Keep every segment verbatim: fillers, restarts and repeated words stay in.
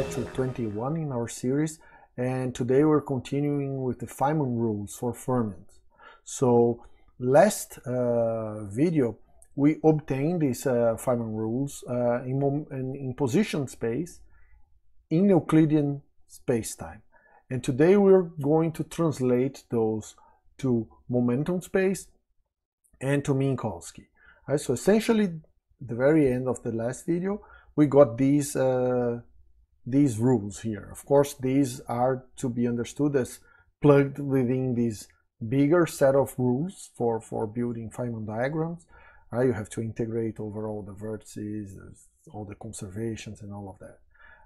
lecture twenty-one in our series, and today we're continuing with the Feynman rules for fermions. So last uh, video we obtained these uh, Feynman rules uh, in, in position space in Euclidean space-time, and today we're going to translate those to momentum space and to Minkowski. All right, so essentially the very end of the last video we got these uh, these rules here. Of course, these are to be understood as plugged within this bigger set of rules for for building Feynman diagrams. Right? You have to integrate over all the vertices, all the conservations, and all of that.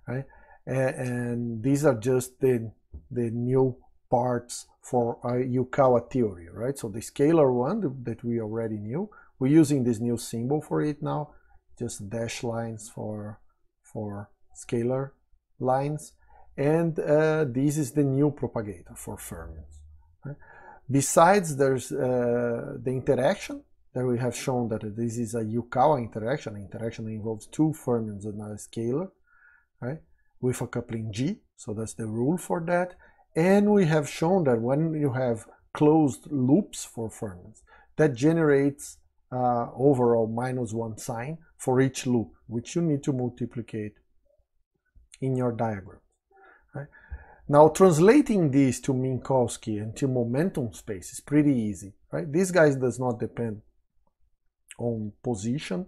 Right? And, and these are just the the new parts for uh, Yukawa theory. Right? So the scalar one that we already knew. We're using this new symbol for it now. Just dash lines for for scalar lines, and uh, this is the new propagator for fermions. Right? Besides, there's uh, the interaction that we have shown that this is a Yukawa interaction. The interaction involves two fermions and a scalar, right? With a coupling G, so that's the rule for that. And we have shown that when you have closed loops for fermions, that generates uh, overall minus one sign for each loop, which you need to multiplicate in your diagram. Right? Now, translating these to Minkowski and to momentum space is pretty easy. Right? This guy does not depend on position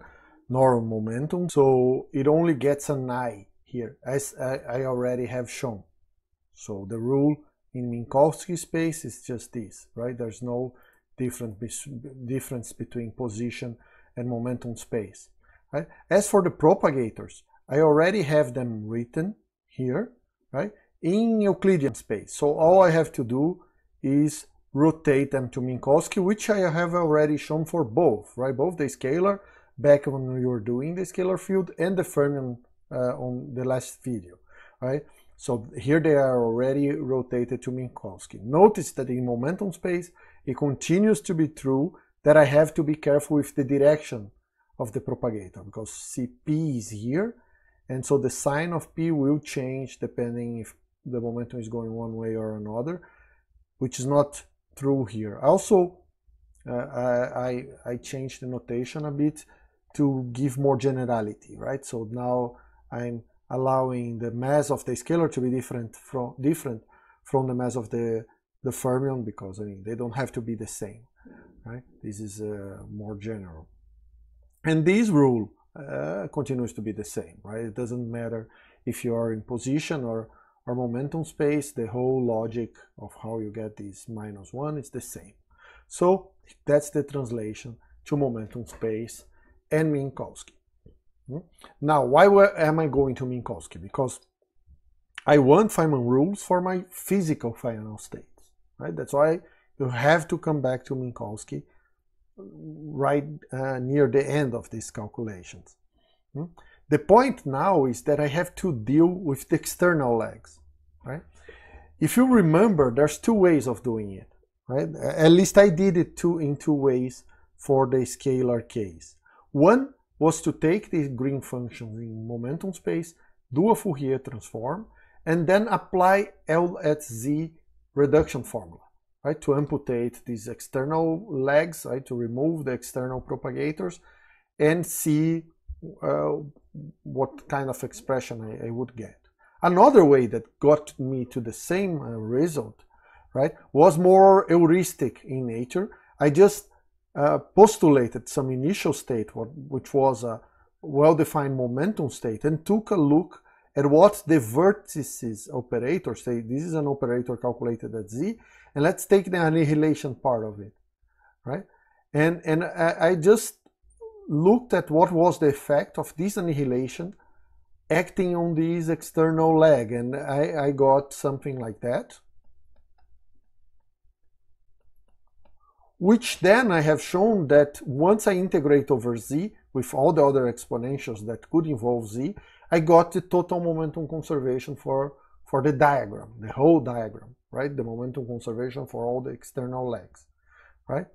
nor on momentum, so it only gets an I here, as I already have shown. So the rule in Minkowski space is just this, right? There's no difference difference between position and momentum space. Right? As for the propagators, I already have them written here, right, in Euclidean space. So all I have to do is rotate them to Minkowski, which I have already shown for both, right? Both the scalar back when we were doing the scalar field and the fermion uh, on the last video, right? So here they are already rotated to Minkowski. Notice that in momentum space, it continues to be true that I have to be careful with the direction of the propagator, because C P is here, and so the sign of P will change depending if the momentum is going one way or another, which is not true here. Also, uh, I, I changed the notation a bit to give more generality, right? So now I'm allowing the mass of the scalar to be different from different from the mass of the, the fermion, because I mean they don't have to be the same, right? This is uh, more general. And this rule uh, continues to be the same, right? It doesn't matter if you are in position or, or momentum space, the whole logic of how you get these minus one is the same. So that's the translation to momentum space and Minkowski. Now, why am I going to Minkowski? Because I want Feynman rules for my physical final states, right? That's why you have to come back to Minkowski right uh, near the end of these calculations. Hmm? The point now is that I have to deal with the external legs, right? If you remember, there's two ways of doing it, right? At least I did it two in two ways for the scalar case. One was to take these green functions in momentum space, do a Fourier transform, and then apply L at Z reduction formula. Right, to amputate these external legs, right, to remove the external propagators, and see uh, what kind of expression I, I would get. Another way that got me to the same uh, result, right, was more heuristic in nature. I just uh, postulated some initial state, what, which was a well-defined momentum state, and took a look at what the vertices operator say. This is an operator calculated at Z, and let's take the annihilation part of it, right? And, and I, I just looked at what was the effect of this annihilation acting on this external leg, and I, I got something like that, which then I have shown that once I integrate over Z with all the other exponentials that could involve Z, I got the total momentum conservation for, for the diagram, the whole diagram, right? The momentum conservation for all the external legs, right?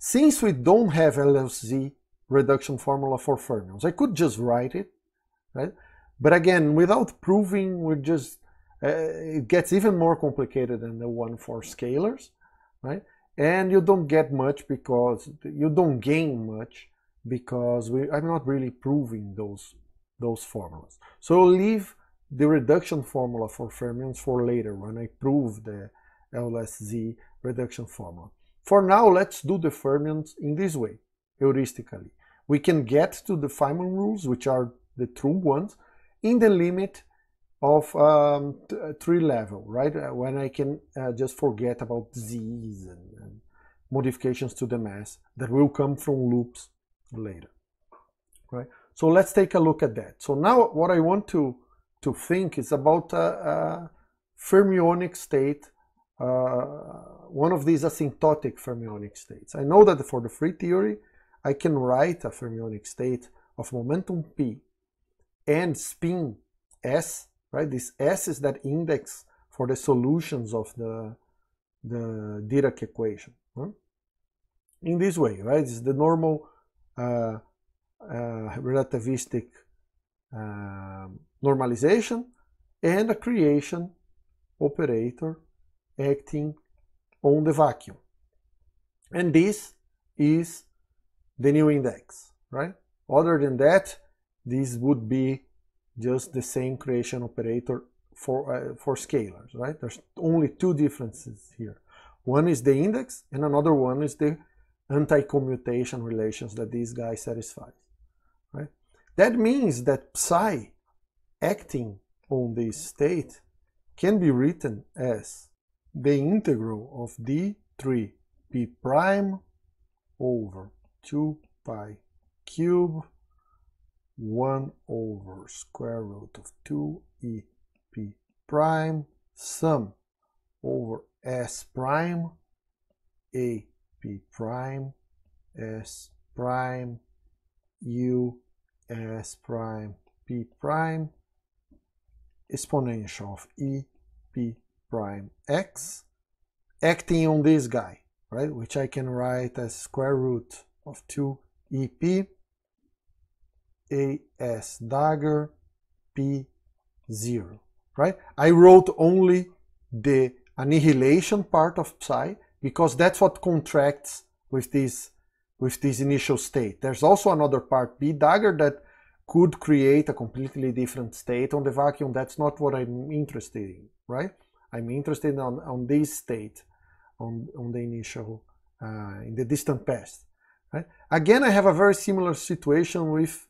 Since we don't have L F Z reduction formula for fermions, I could just write it, right? But again, without proving, we're just, uh, it gets even more complicated than the one for scalars, right? And you don't get much because, you don't gain much because we, I'm not really proving those, those formulas. So leave the reduction formula for fermions for later when I prove the L S Z reduction formula. For now, let's do the fermions in this way, heuristically. We can get to the Feynman rules, which are the true ones, in the limit of um, three level, right? When I can uh, just forget about Z's and, and modifications to the mass that will come from loops later, right? So let's take a look at that. So now what I want to, to think is about a, a fermionic state, uh, one of these asymptotic fermionic states. I know that for the free theory, I can write a fermionic state of momentum P and spin S, right? This S is that index for the solutions of the, the Dirac equation, right? In this way, right? It's the normal uh, uh, relativistic uh, normalization and a creation operator acting on the vacuum. And this is the new index, right? Other than that, this would be just the same creation operator for, uh, for scalars, right? There's only two differences here. One is the index and another one is the anti-commutation relations that this guy satisfies, right? That means that psi acting on this state can be written as the integral of d three p prime over two pi cube one over square root of two e p prime sum over s prime a p prime s prime u s prime p prime exponential of e p prime x acting on this guy, right, which I can write as square root of two E P A S dagger P zero, right? I wrote only the annihilation part of psi because that's what contracts with this, with this initial state. There's also another part, B dagger, that could create a completely different state on the vacuum. That's not what I'm interested in, right? I'm interested on, on this state, on, on the initial, uh, in the distant past. Right? Again, I have a very similar situation with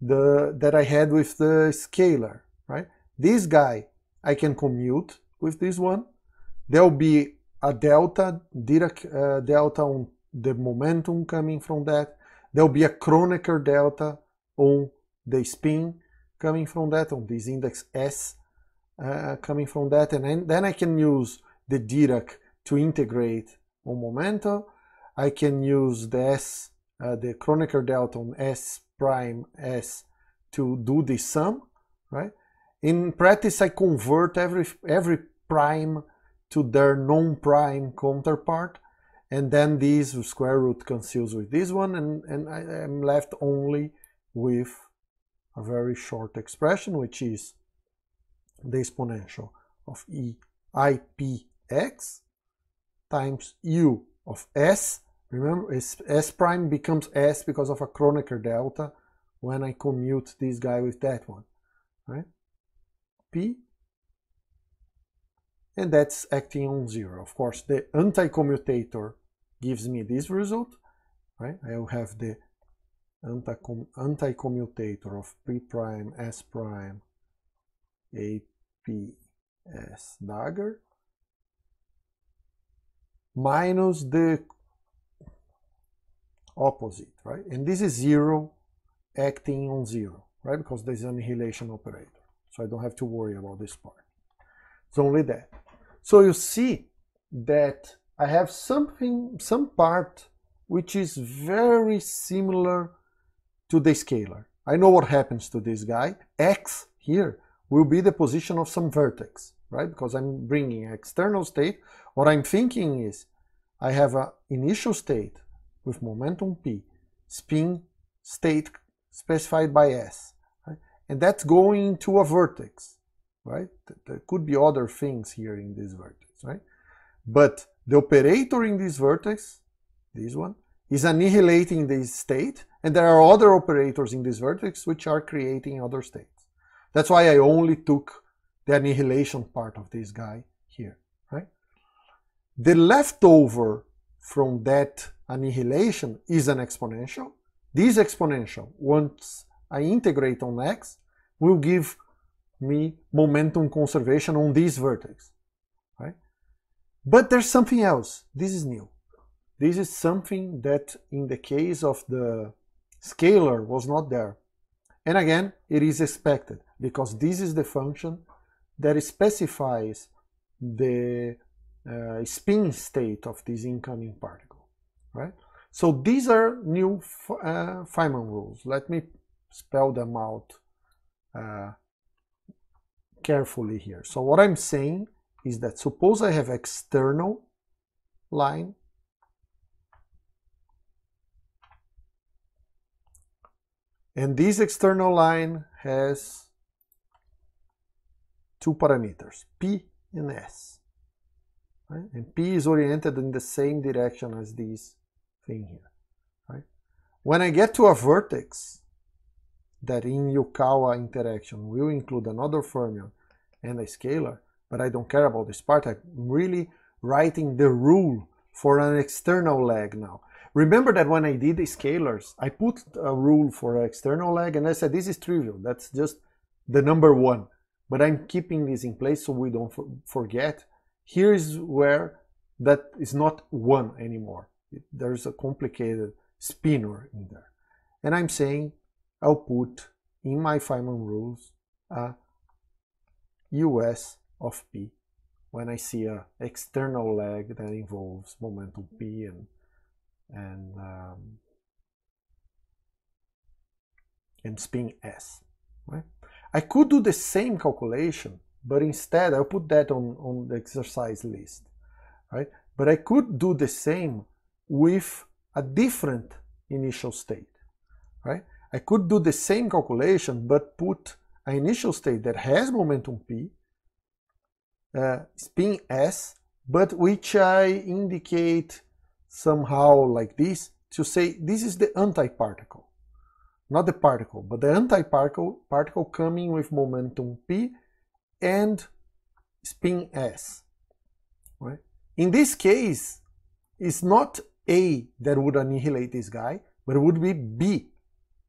the that I had with the scalar, right? This guy, I can commute with this one. There'll be a delta, Dirac uh, delta on the momentum coming from that. There'll be a Kronecker delta on the spin coming from that, on this index S uh, coming from that. And then I can use the Dirac to integrate on momentum. I can use the S, uh, the Kronecker delta on S prime S to do this sum, right? In practice, I convert every, every prime to their non-prime counterpart, and then this square root cancels with this one, and, and I am left only with a very short expression, which is the exponential of E I P X times U of S. Remember, S prime becomes S because of a Kronecker delta when I commute this guy with that one, right? P, and that's acting on zero. Of course, the anti-commutator gives me this result, right? I will have the anti-commutator of P prime, S prime, A, P, S dagger, minus the opposite, right? And this is zero acting on zero, right? Because there's an annihilation operator. So I don't have to worry about this part. It's only that. So you see that I have something, some part which is very similar to the scalar. I know what happens to this guy. X here will be the position of some vertex, right? Because I'm bringing an external state. What I'm thinking is I have an initial state with momentum P, spin state specified by S, right? and that's going into a vertex, right? There could be other things here in this vertex, right? But the operator in this vertex, this one, is annihilating this state, and there are other operators in this vertex which are creating other states. That's why I only took the annihilation part of this guy here, right? The leftover from that annihilation is an exponential. This exponential, once I integrate on x, will give me momentum conservation on this vertex, right? But there's something else. This is new. This is something that in the case of the scalar was not there. And again, it is expected because this is the function that specifies the uh, spin state of this incoming particle, right? So these are new uh, Feynman rules. Let me spell them out uh, carefully here. So what I'm saying is that suppose I have external line and this external line has two parameters, P and S, right? And P is oriented in the same direction as this thing here, right? When I get to a vertex that in Yukawa interaction will include another fermion and a scalar, but I don't care about this part. I'm really writing the rule for an external leg now. Remember that when I did the scalars, I put a rule for an external leg and I said this is trivial, that's just the number one. But I'm keeping this in place so we don't forget. Here is where that is not one anymore. There's a complicated spinor in there. And I'm saying I'll put in my Feynman rules a U S of P when I see an external leg that involves momentum P and and um, and spin S, right? I could do the same calculation, but instead I put that on, on the exercise list, right? But I could do the same with a different initial state, right? I could do the same calculation, but put an initial state that has momentum P, uh, spin S, but which I indicate somehow like this to say this is the antiparticle, not the particle, but the antiparticle particle coming with momentum P and spin S, right? In this case, it's not A that would annihilate this guy, but it would be B,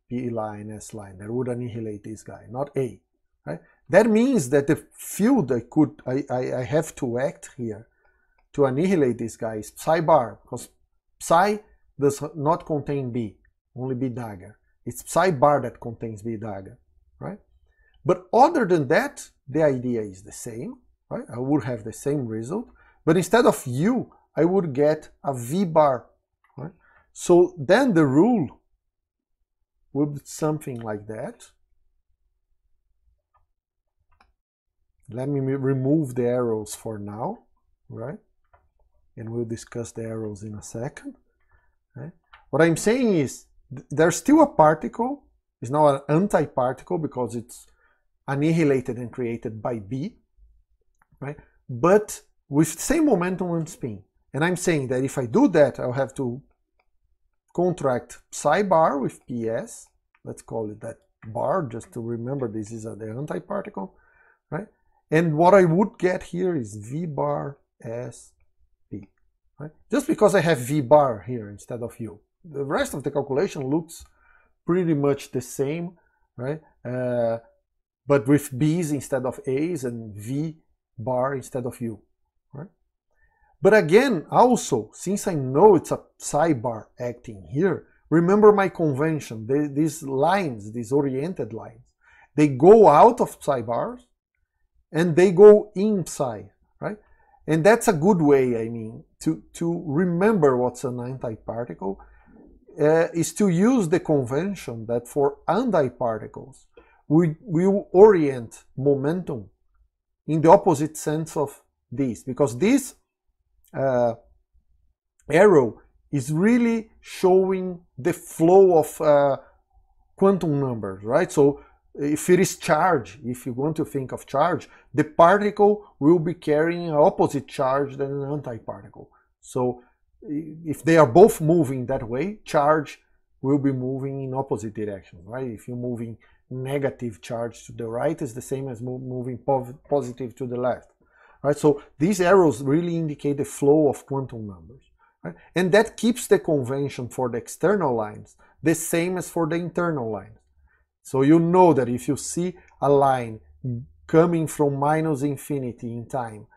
P line, S line, that would annihilate this guy, not A, right? That means that the field I could, I, I, I have to act here to annihilate this guy is psi bar, because psi does not contain B, only B dagger. It's psi bar that contains B dagger, right? But other than that, the idea is the same, right? I would have the same result, but instead of U, I would get a V bar, right? So then the rule would be something like that. Let me remove the arrows for now, right? And we'll discuss the arrows in a second, right? What I'm saying is th there's still a particle. It's now an antiparticle because it's annihilated and created by B, right? But with same momentum and spin. And I'm saying that if I do that, I'll have to contract psi bar with P S. Let's call it that bar just to remember this is the antiparticle, right? And what I would get here is V bar S, right? Just because I have V bar here instead of U. The rest of the calculation looks pretty much the same, right? Uh, but with B's instead of A's and V bar instead of U, right? But again, also, since I know it's a psi bar acting here, remember my convention. They, these lines, these oriented lines, they go out of psi bars and they go in psi, right? And that's a good way, I mean, to, to remember what's an antiparticle, uh, is to use the convention that for antiparticles, we will orient momentum in the opposite sense of this, because this uh, arrow is really showing the flow of uh, quantum numbers, right? So if it is charge, if you want to think of charge, the particle will be carrying an opposite charge than an antiparticle. So if they are both moving that way, charge will be moving in opposite directions, right? If you're moving negative charge to the right, it's the same as moving positive to the left, right? So these arrows really indicate the flow of quantum numbers, right? And that keeps the convention for the external lines the same as for the internal lines. So you know that if you see a line coming from minus infinity in time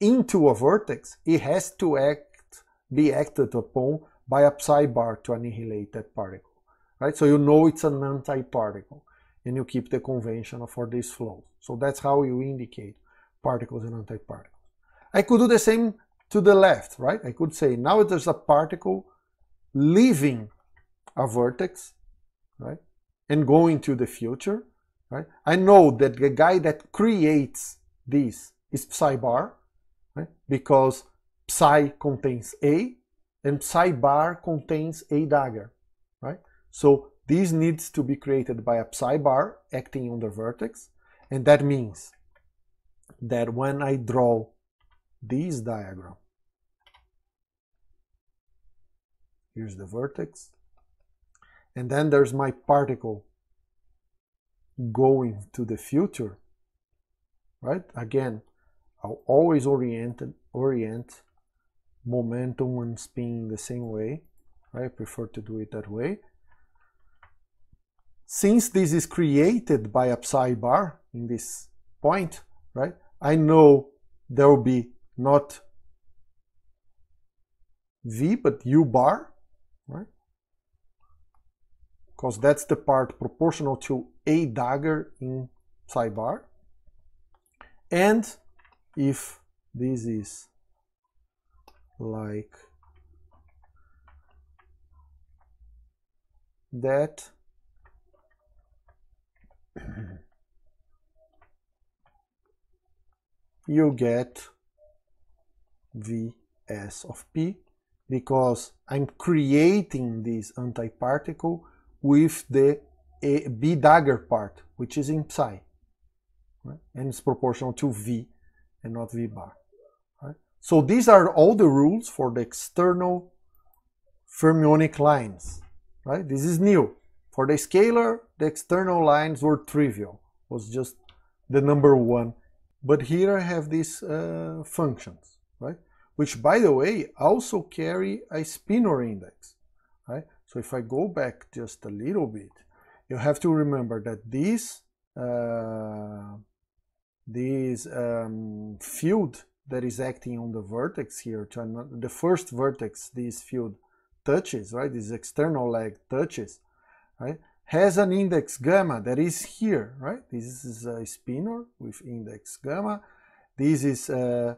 into a vertex, it has to act, be acted upon by a psi bar to annihilate that particle, right? So you know it's an antiparticle, and you keep the convention for this flow. So that's how you indicate particles and antiparticles. I could do the same to the left, right? I could say now there's a particle leaving a vertex, right, and going to the future, right? I know that the guy that creates this is psi bar, right? Because psi contains A, and psi bar contains A dagger, right? So this needs to be created by a psi bar acting on the vertex, and that means that when I draw this diagram, here's the vertex, and then there's my particle going to the future, right? Again, I'll always orient, orient momentum and spin the same way, right? I prefer to do it that way. Since this is created by a psi bar in this point, right, I know there will be not V but U bar, right? Because that's the part proportional to A dagger in psi bar. And if this is like that, you get Vs of P, because I'm creating this antiparticle with the A, B dagger part, which is in psi, right? And it's proportional to V and not V bar, right? So these are all the rules for the external fermionic lines, right? This is new. For the scalar, the external lines were trivial, it was just the number one. But here I have these uh, functions, right? Which, by the way, also carry a Spinor index, right? So if I go back just a little bit, you have to remember that this uh, this um, field that is acting on the vertex here, the first vertex this field touches, right? This external leg touches, right? Has an index gamma that is here, right? This is a Spinor with index gamma. This is uh,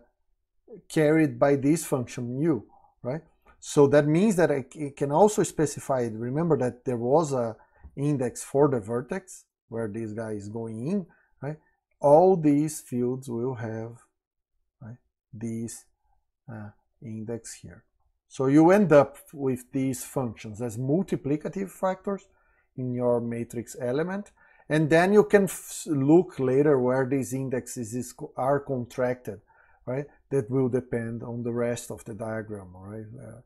carried by this function u, right? So that means that I can also specify, remember that there was an index for the vertex where this guy is going in, right? All these fields will have, right, this uh, index here. So you end up with these functions as multiplicative factors in your matrix element, and then you can f look later where these indexes is co are contracted, right? That will depend on the rest of the diagram, right? Uh,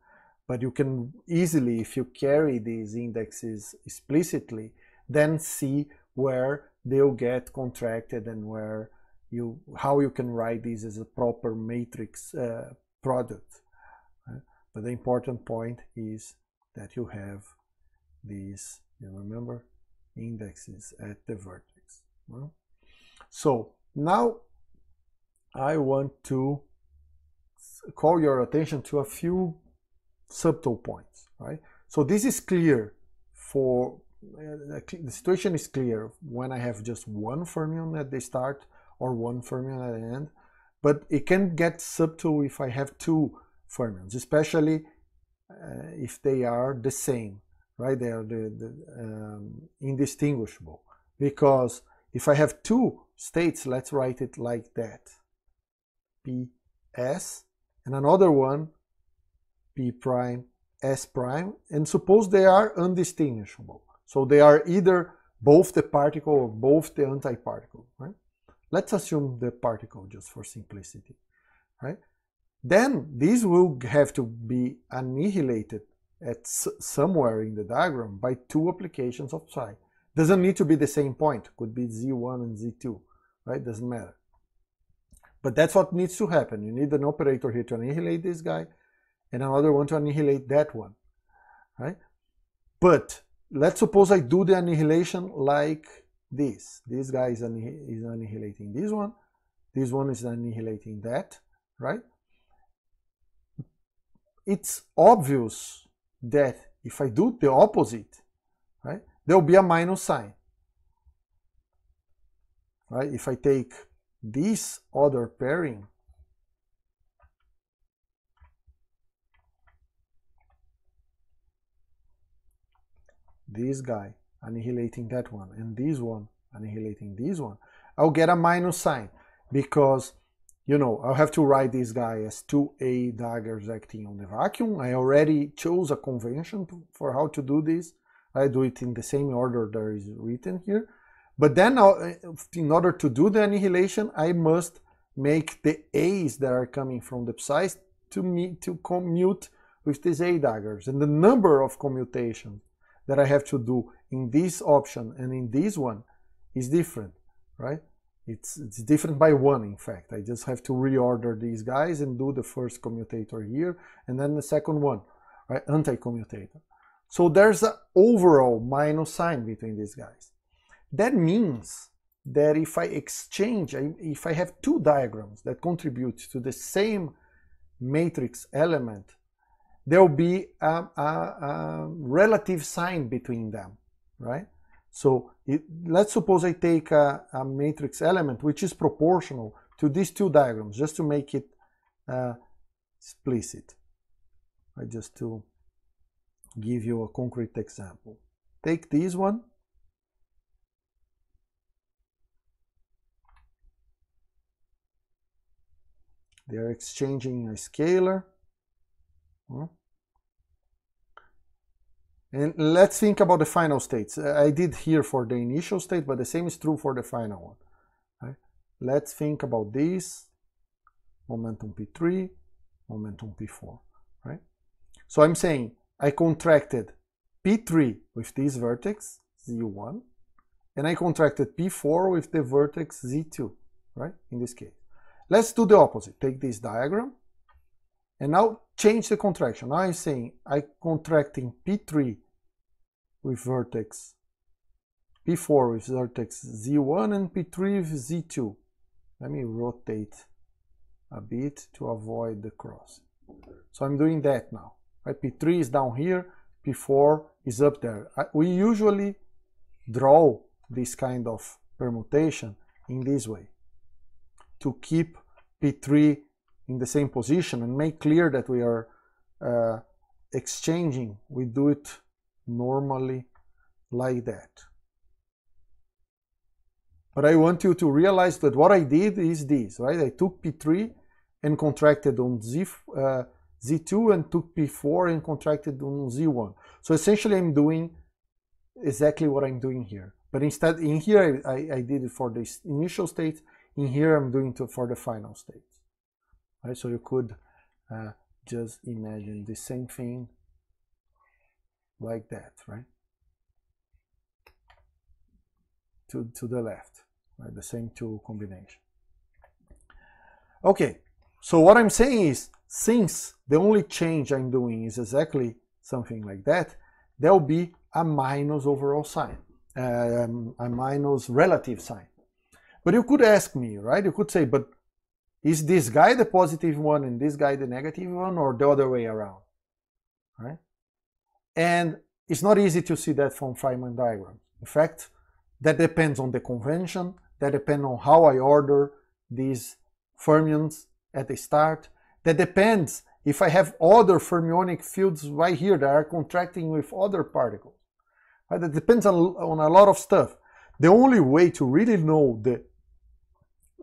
but you can easily, if you carry these indexes explicitly, then see where they'll get contracted and where you, how you can write these as a proper matrix uh, product, right? But the important point is that you have these, you remember, indexes at the vertex. Well, so now I want to call your attention to a few subtle points, right? So this is clear for, uh, the situation is clear when I have just one fermion at the start or one fermion at the end, but it can get subtle if I have two fermions, especially uh, if they are the same, right? They are the, the, um, indistinguishable, because if I have two states, let's write it like that, P S, and another one, P prime, S prime, and suppose they are undistinguishable. So they are either both the particle or both the antiparticle, right? Let's assume the particle just for simplicity, right? Then these will have to be annihilated at s somewhere in the diagram by two applications of psi. Doesn't need to be the same point, could be z one and z two, right? Doesn't matter. But that's what needs to happen. You need an operator here to annihilate this guy and another one to annihilate that one, right? But let's suppose I do the annihilation like this. This guy is, annih is annihilating this one. This one is annihilating that, right? It's obvious that if I do the opposite, right, there'll be a minus sign, right? If I take this other pairing, this guy annihilating that one and this one annihilating this one, I'll get a minus sign because, you know, I'll have to write this guy as two A daggers acting on the vacuum. I already chose a convention to, for how to do this. I do it in the same order that is written here. But then I'll, in order to do the annihilation, I must make the A's that are coming from the psi's to, me, to commute with these A daggers. And the number of commutations that I have to do in this option and in this one is different, right? It's, it's different by one, in fact. I just have to reorder these guys and do the first commutator here and then the second one, right? Anti-commutator. So there's an overall minus sign between these guys. That means that if I exchange, if I have two diagrams that contribute to the same matrix element, there will be a, a, a relative sign between them, right? So it, let's suppose I take a, a matrix element which is proportional to these two diagrams, just to make it uh, explicit, right? Just to give you a concrete example. Take this one, they are exchanging a scalar. Hmm? And let's think about the final states. I did here for the initial state, but the same is true for the final one. Right? Let's think about this. Momentum P three, momentum P four. Right? So I'm saying I contracted P three with this vertex, Z one, and I contracted P four with the vertex Z two, right? In this case. Let's do the opposite. Take this diagram, and now change the contraction. Now I'm saying I'm contracting P three with vertex P four with vertex Z one and P three with Z two. Let me rotate a bit to avoid the cross. So I'm doing that now. Right? P three is down here, P four is up there. I, we usually draw this kind of permutation in this way to keep P three in the same position and make clear that we are uh, exchanging. We do it normally like that. But I want you to realize that what I did is this, right? I took P three and contracted on Z, uh, Z two and took P four and contracted on Z one. So essentially I'm doing exactly what I'm doing here. But instead in here I, I did it for this initial state, in here I'm doing it for the final state. Right, so you could uh, just imagine the same thing like that, right? To, to the left, right? The same two combination. Okay, so what I'm saying is, since the only change I'm doing is exactly something like that, there will be a minus overall sign, um, a minus relative sign. But you could ask me, right? You could say, but is this guy the positive one and this guy the negative one, or the other way around, right? And it's not easy to see that from Feynman diagrams. In fact, that depends on the convention, that depends on how I order these fermions at the start, that depends if I have other fermionic fields right here that are contracting with other particles. Right? That depends on, on a lot of stuff. The only way to really know the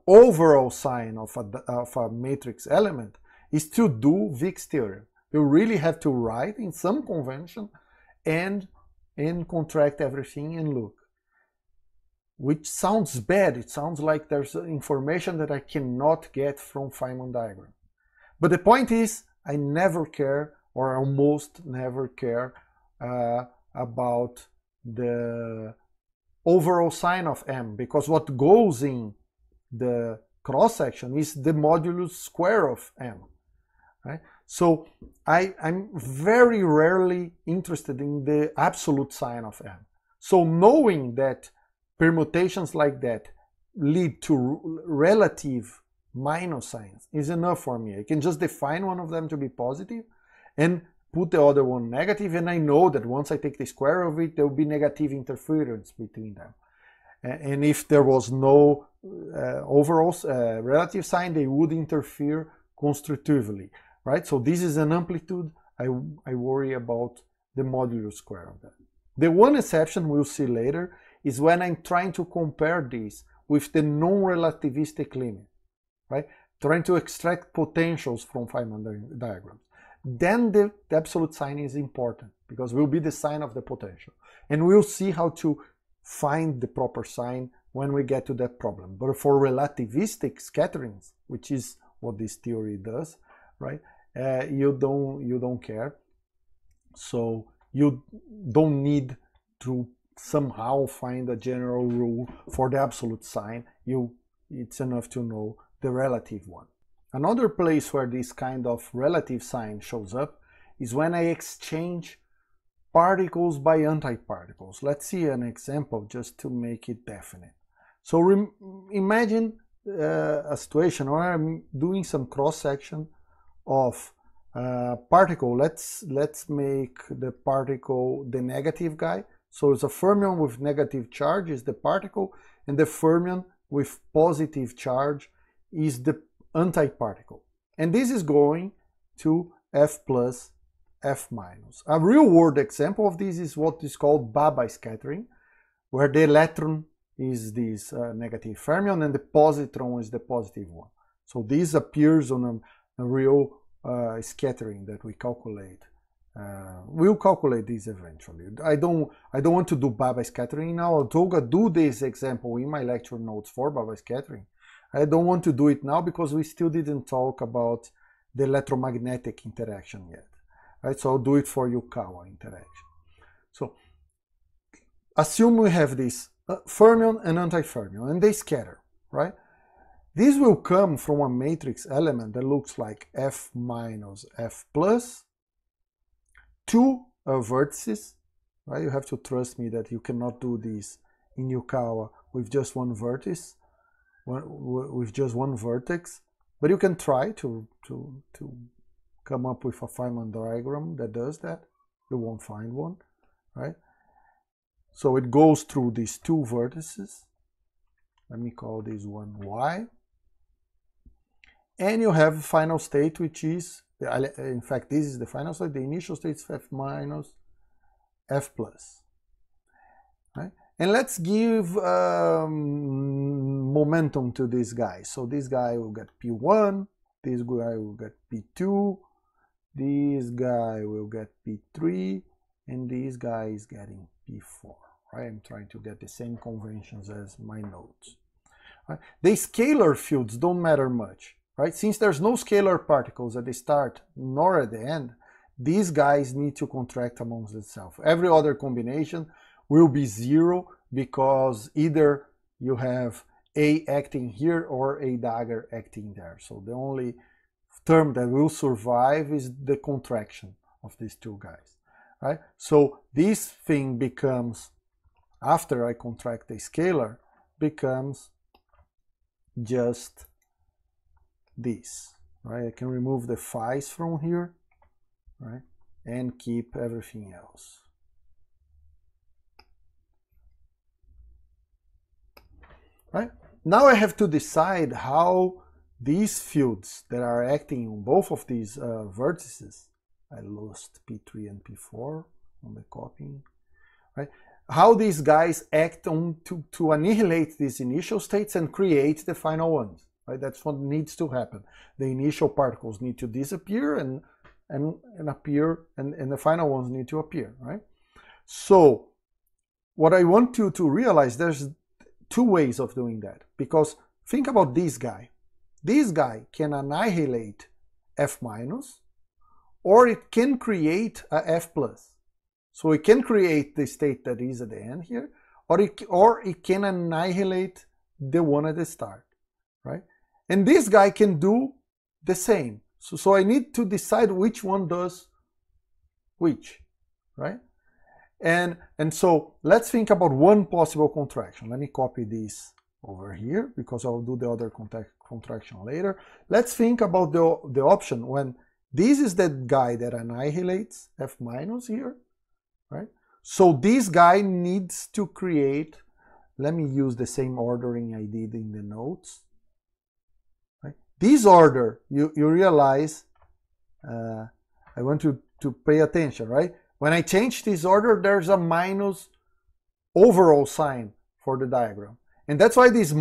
overall sign of a, of a matrix element is to do Vick's theorem. You really have to write in some convention and, and contract everything and look. which sounds bad. It sounds like there's information that I cannot get from Feynman diagram. But the point is, I never care, or almost never care, uh, about the overall sign of M, because what goes in the cross-section is the modulus square of M, right? So I, I'm very rarely interested in the absolute sign of M. So knowing that permutations like that lead to relative minus signs is enough for me. I can just define one of them to be positive and put the other one negative, and I know that once I take the square of it, there will be negative interference between them. And if there was no uh, overall uh, relative sign, they would interfere constructively, right? So this is an amplitude. I, I worry about the modulus square of that. The one exception we'll see later is when I'm trying to compare this with the non-relativistic limit, right? Trying to extract potentials from Feynman diagrams. Then the, the absolute sign is important because it will be the sign of the potential. And we'll see how to find the proper sign when we get to that problem. But for relativistic scatterings, which is what this theory does, right? Uh, you don't you don't care, so you don't need to somehow find a general rule for the absolute sign. You it's enough to know the relative one. Another place where this kind of relative sign shows up is when I exchange particles by antiparticles. Let's see an example just to make it definite. So imagine uh, a situation where I'm doing some cross-section of uh, particle. Let's, let's make the particle the negative guy. So it's a fermion with negative charge is the particle, and the fermion with positive charge is the antiparticle. And this is going to F plus F minus. A real world example of this is what is called Bhabha scattering, where the electron is this uh, negative fermion and the positron is the positive one. So this appears on a, a real uh, scattering that we calculate. Uh, we'll calculate this eventually. I don't, I don't want to do Bhabha scattering now, although I do this example in my lecture notes for Bhabha scattering. I don't want to do it now because we still didn't talk about the electromagnetic interaction yet. Right, so I'll do it for Yukawa interaction. So assume we have this uh, fermion and antifermion, and they scatter, right? This will come from a matrix element that looks like F minus F plus, two uh, vertices, right? You have to trust me that you cannot do this in Yukawa with just one vertex, with just one vertex, but you can try to, to, to come up with a Feynman diagram that does that. You won't find one, right? So it goes through these two vertices. Let me call this one Y. And you have a final state, which is, in fact, this is the final state. The initial state is F minus, F plus, right? And let's give um, momentum to this guy. So this guy will get P one, this guy will get P two, this guy will get P three, and this guy is getting P four. Right? I'm trying to get the same conventions as my nodes. Right? The scalar fields don't matter much, right? Since there's no scalar particles at the start nor at the end, these guys need to contract amongst themselves. Every other combination will be zero because either you have A acting here or a dagger acting there. So the only term that will survive is the contraction of these two guys, right? So this thing becomes, after I contract the scalar, becomes just this, right? I can remove the phi's from here, right? And keep everything else. Right? Now I have to decide how these fields that are acting on both of these uh, vertices, I lost P three and P four on the copying, right? How these guys act on to, to annihilate these initial states and create the final ones, right? That's what needs to happen. The initial particles need to disappear and, and, and appear, and, and the final ones need to appear, right? So what I want you to realize, there's two ways of doing that, because think about this guy. This guy can annihilate F minus, or it can create a F plus. So it can create the state that is at the end here, or it, or it can annihilate the one at the start, right? And this guy can do the same. So, so I need to decide which one does which, right? And, and so let's think about one possible contraction. Let me copy this over here because I'll do the other contact, contraction later. Let's think about the, the option when this is that guy that annihilates F minus here, right? So this guy needs to create, let me use the same ordering I did in the notes. Right? This order, you, you realize, uh, I want you to, to pay attention, right? When I change this order, there's a minus overall sign for the diagram. And that's why this,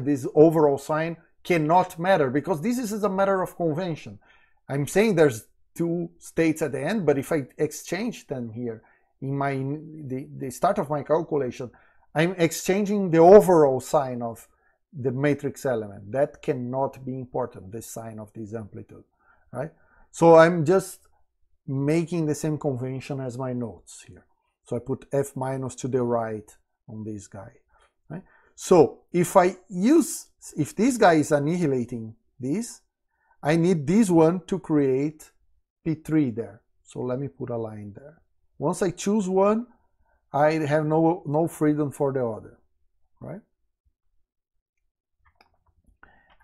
this overall sign cannot matter, because this is a matter of convention. I'm saying there's two states at the end, but if I exchange them here, in my the, the start of my calculation, I'm exchanging the overall sign of the matrix element. That cannot be important, the sign of this amplitude, right? So I'm just making the same convention as my notes here. So I put F minus to the right on this guy, right? So if I use, if this guy is annihilating this, I need this one to create P three there. So let me put a line there. Once I choose one, I have no, no freedom for the other, right?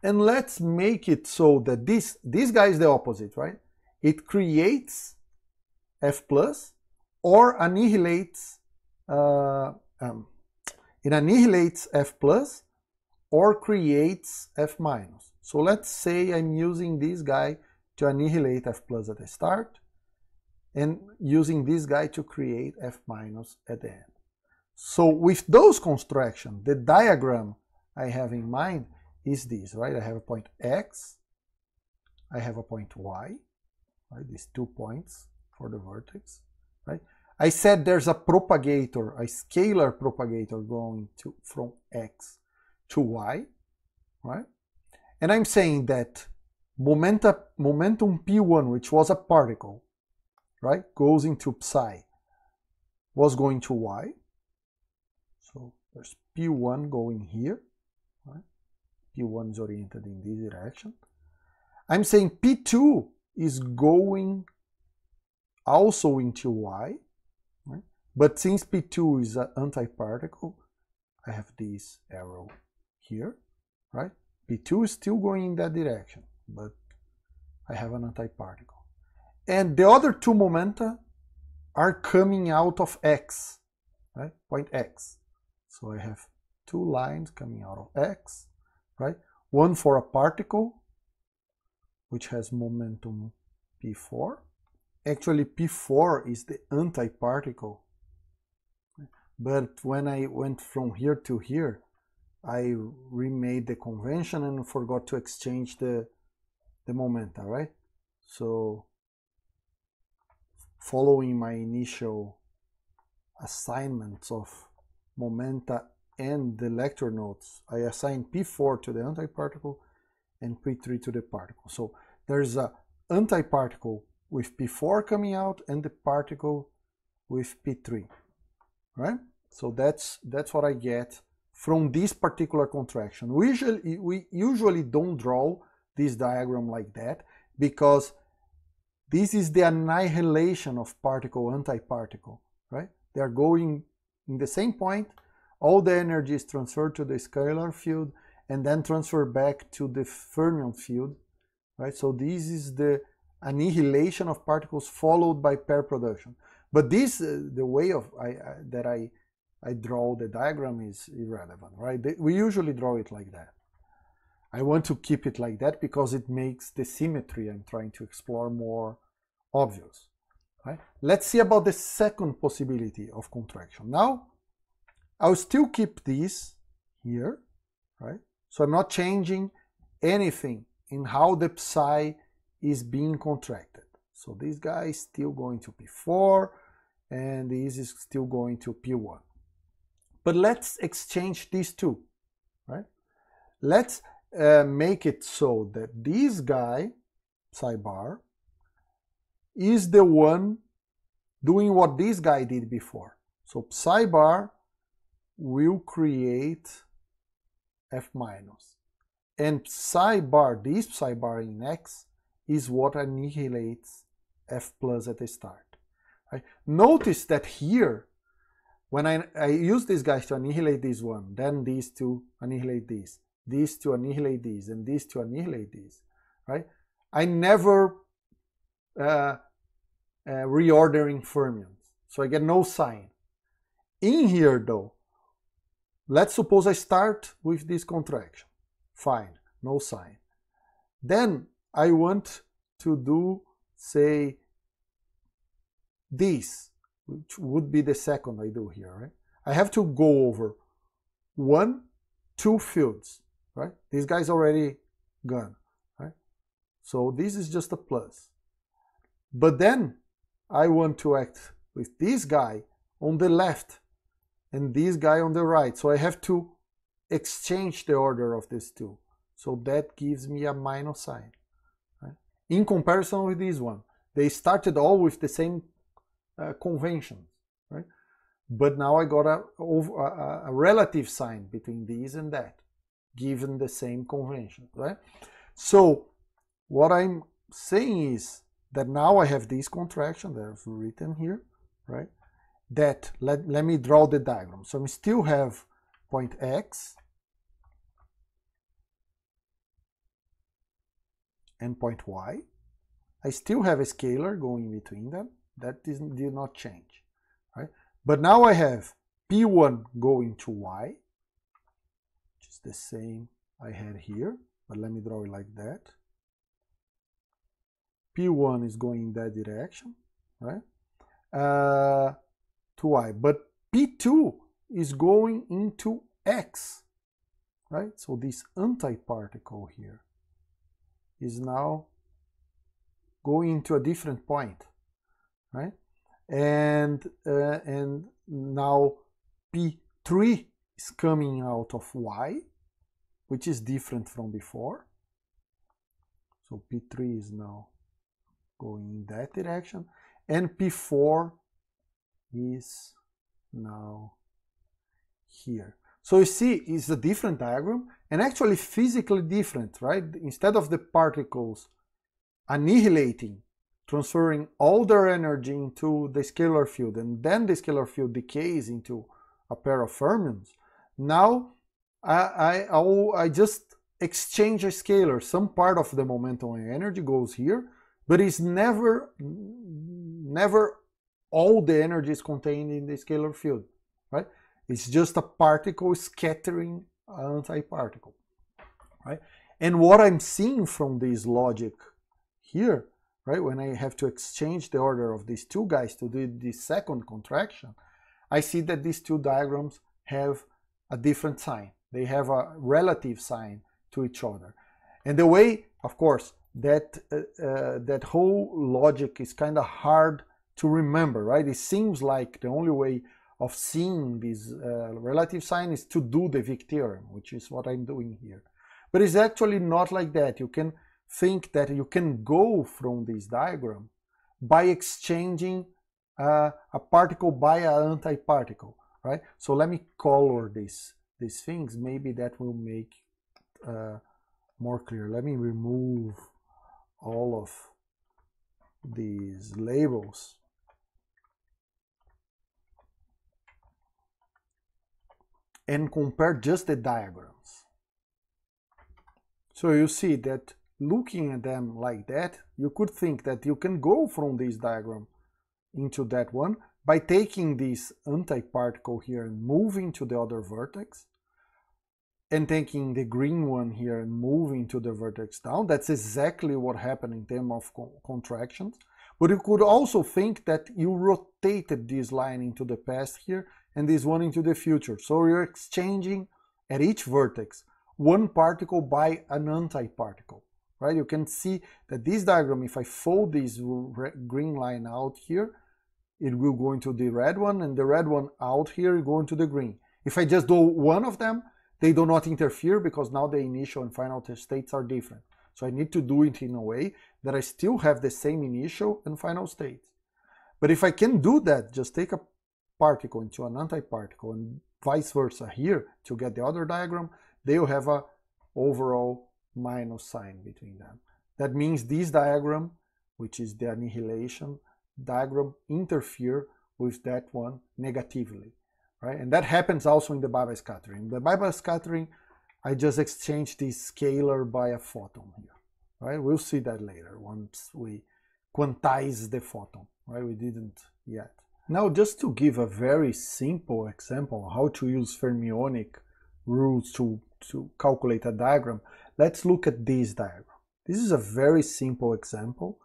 And let's make it so that this, this guy is the opposite, right? It creates F plus or annihilates, uh, um, it annihilates F plus or creates F minus. So let's say I'm using this guy to annihilate F plus at the start and using this guy to create F minus at the end. So with those constructions, the diagram I have in mind is this, right? I have a point X, I have a point Y, right? These two points for the vertex, right? I said there's a propagator, a scalar propagator going to, from X to Y, right? And I'm saying that momenta, momentum P one, which was a particle, right, goes into psi, was going to Y. So there's P one going here, right? P one is oriented in this direction. I'm saying P two is going also into Y, right? But since P two is an antiparticle, I have this arrow here, right? P two is still going in that direction, but I have an antiparticle. And the other two momenta are coming out of X, right? Point X. So I have two lines coming out of X, right? One for a particle, which has momentum P four. Actually, P four is the antiparticle. But when I went from here to here, I remade the convention and forgot to exchange the, the momenta, right? So following my initial assignments of momenta and the lecture notes, I assigned P four to the antiparticle and P three to the particle. So there's an antiparticle with P four coming out and the particle with P three, right? So that's, that's what I get from this particular contraction. We usually, we usually don't draw this diagram like that because this is the annihilation of particle, antiparticle, right? They are going in the same point. All the energy is transferred to the scalar field and then transferred back to the fermion field, right? So this is the annihilation of particles followed by pair production. But this, uh, the way of I, I, that I, I draw the diagram is irrelevant, right? They, we usually draw it like that. I want to keep it like that because it makes the symmetry I'm trying to explore more obvious, right? Let's see about the second possibility of contraction. Now, I'll still keep this here, right? So I'm not changing anything in how the psi is being contracted. So this guy is still going to P four and this is still going to P one. But let's exchange these two, right? Let's uh, make it so that this guy, psi bar, is the one doing what this guy did before. So psi bar will create f minus. And psi bar, this psi bar in x, is what annihilates f plus at the start. Right? Notice that here, when I, I use these guys to annihilate this one, then these to annihilate this, these to annihilate these, and these to annihilate these, right? I never uh, uh, reordering fermions, so I get no sign. In here, though, let's suppose I start with this contraction. Fine, no sign. Then I want to do, say, this, which would be the second I do here, right? I have to go over one, two fields, right? This guy's already gone, right? So this is just a plus. But then I want to act with this guy on the left and this guy on the right. So I have to exchange the order of these two. So that gives me a minus sign, right? In comparison with this one, they started all with the same uh, convention, right? But now I got a, a, a relative sign between these and that, given the same convention, right? So what I'm saying is that now I have this contraction that I've written here, right? That, let, let me draw the diagram. So we still have point x and point y. I still have a scalar going between them. That did not change, right? But now I have p one going to y, which is the same I had here, but let me draw it like that. p one is going in that direction, right? Uh, to y, but p two is going into x, right? So this antiparticle here is now going into a different point, right? And uh, and now p three is coming out of y, which is different from before. So p three is now going in that direction, and p four is now here. So you see, it's a different diagram, and actually physically different, right? Instead of the particles annihilating, transferring all their energy into the scalar field, and then the scalar field decays into a pair of fermions, now I, I, I just exchange a scalar. Some part of the momentum and energy goes here, but it's never, never all the energy is contained in the scalar field, right? It's just a particle scattering an antiparticle, right? And what I'm seeing from this logic here, right, when I have to exchange the order of these two guys to do this second contraction, I see that these two diagrams have a different sign. They have a relative sign to each other. And the way, of course, that, uh, uh, that whole logic is kind of hard to remember, right? It seems like the only way of seeing this uh, relative sign is to do the Vick theorem, which is what I'm doing here. But it's actually not like that. You can think that you can go from this diagram by exchanging uh, a particle by an antiparticle, right? So let me color this, these things. Maybe that will make uh, more clear. Let me remove all of these labels. And compare just the diagrams. So you see that looking at them like that, you could think that you can go from this diagram into that one by taking this antiparticle here and moving to the other vertex, and taking the green one here and moving to the vertex down. That's exactly what happened in terms of co contractions. But you could also think that you rotated this line into the past here and this one into the future. So you're exchanging at each vertex one particle by an antiparticle, right? You can see that this diagram, if I fold this green line out here, it will go into the red one, and the red one out here, go into the green. If I just do one of them, They do not interfere because now the initial and final test states are different. So I need to do it in a way that I still have the same initial and final states. But if I can do that, just take a particle into an antiparticle and vice versa here to get the other diagram, they will have a overall minus sign between them. That means this diagram, which is the annihilation diagram, interfere with that one negatively, right? And that happens also in the Bhabha scattering. The Bhabha scattering, I just exchange this scalar by a photon here, right? We'll see that later once we quantize the photon, right? We didn't yet. Now, just to give a very simple example how to use fermionic rules to, to calculate a diagram, let's look at this diagram. This is a very simple example,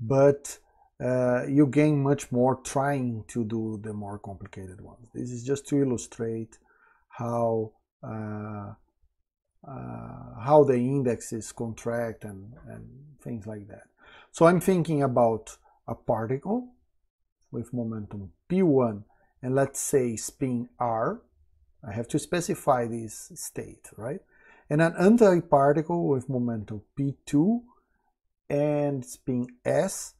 but uh, you gain much more trying to do the more complicated ones. This is just to illustrate how uh, Uh, how the indexes contract and, and things like that. So I'm thinking about a particle with momentum p one and let's say spin r. I have to specify this state, right? And an antiparticle with momentum p two and spin s,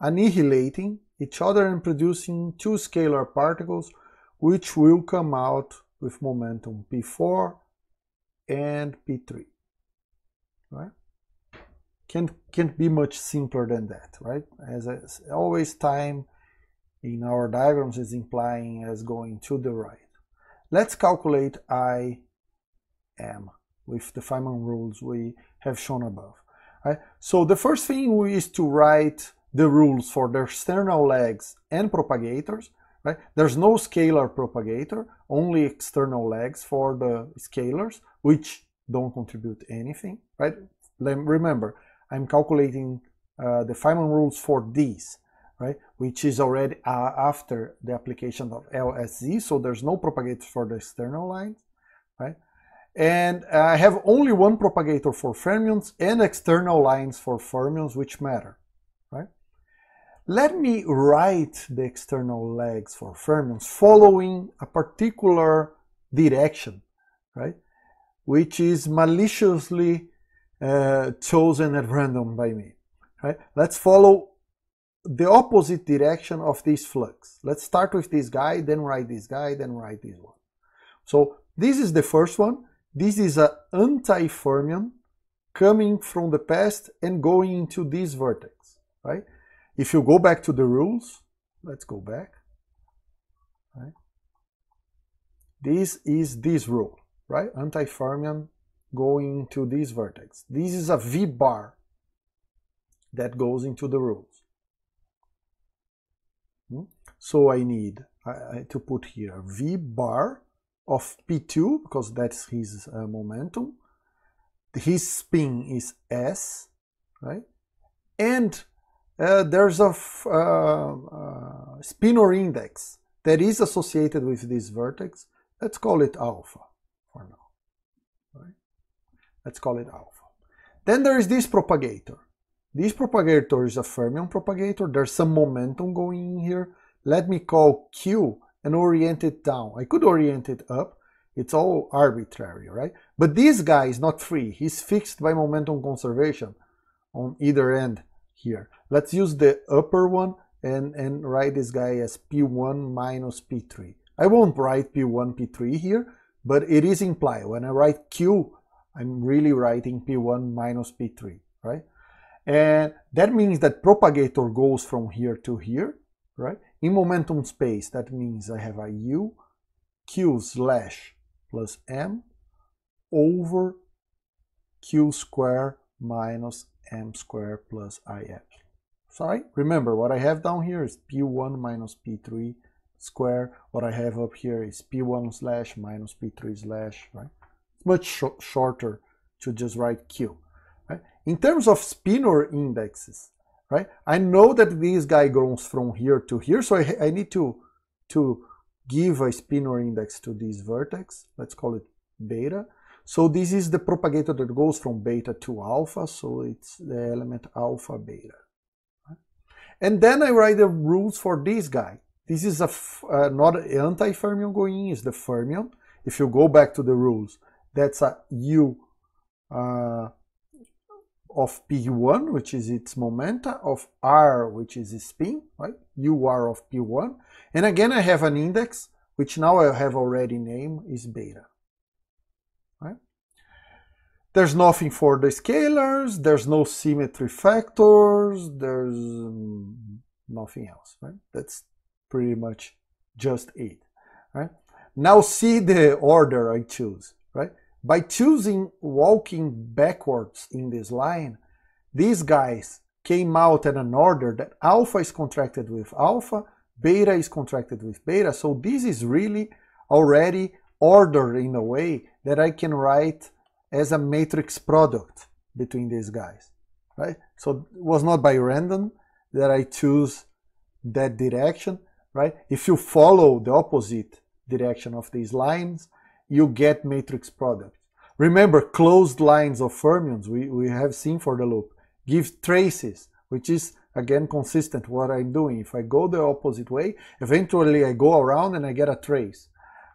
annihilating each other and producing two scalar particles which will come out with momentum p four and p three, right? Can't, can't be much simpler than that, right? As I, always, time in our diagrams is implying as going to the right. Let's calculate I M with the Feynman rules we have shown above, right? So the first thing is to write the rules for the external legs and propagators, right? There's no scalar propagator, only external legs for the scalars, which don't contribute anything, right? Remember, I'm calculating uh, the Feynman rules for these, right? Which is already uh, after the application of L S Z, so there's no propagator for the external lines, right? And I have only one propagator for fermions and external lines for fermions, which matter, right? Let me write the external legs for fermions following a particular direction, right? Which is maliciously uh, chosen at random by me, right? Let's follow the opposite direction of this flux. Let's start with this guy, then write this guy, then write this one. So this is the first one. This is an anti-fermion coming from the past and going into this vertex, right? If you go back to the rules, let's go back, right? This is this rule, right? Anti-fermion going to this vertex. This is a V-bar that goes into the rules. So I need I, to put here V-bar of P two, because that's his uh, momentum. His spin is S, right? And Uh, there's a uh, uh, spinor index that is associated with this vertex. Let's call it alpha for now, right? Let's call it alpha. Then there is this propagator. This propagator is a fermion propagator. There's some momentum going in here. Let me call Q and orient it down. I could orient it up. It's all arbitrary, right? But this guy is not free. He's fixed by momentum conservation on either end here. Let's use the upper one and, and write this guy as P one minus P three. I won't write P one, P three here, but it is implied. When I write Q, I'm really writing P one minus P three, right? And that means that propagator goes from here to here, right? In momentum space, that means I have a U, Q slash plus M over Q square minus M square plus I F. Sorry, remember what I have down here is P one minus P three square. What I have up here is P one slash minus P three slash, right? It's much sh shorter to just write Q, right? In terms of spinor indexes, right? I know that this guy goes from here to here, so I, I need to, to give a spinor index to this vertex. Let's call it beta. So this is the propagator that goes from beta to alpha, so it's the element alpha beta. And then I write the rules for this guy. This is a uh, not an anti-fermion going in, it's the fermion. if you go back to the rules, that's a u uh, of P one, which is its momenta, of r, which is spin, right? u r of P one. And again, I have an index, which now I have already named is beta. Right? There's nothing for the scalars, there's no symmetry factors, there's um, nothing else, right? That's pretty much just it, right? Now see the order I choose, right? By choosing walking backwards in this line, these guys came out at an order that alpha is contracted with alpha, beta is contracted with beta. So this is really already ordered in a way that I can write as a matrix product between these guys, right? So it was not by random that I choose that direction, right? If you follow the opposite direction of these lines, you get matrix product. Remember, closed lines of fermions, we, we have seen for the loop, give traces, which is, again, consistent what I'm doing. If I go the opposite way, eventually I go around and I get a trace,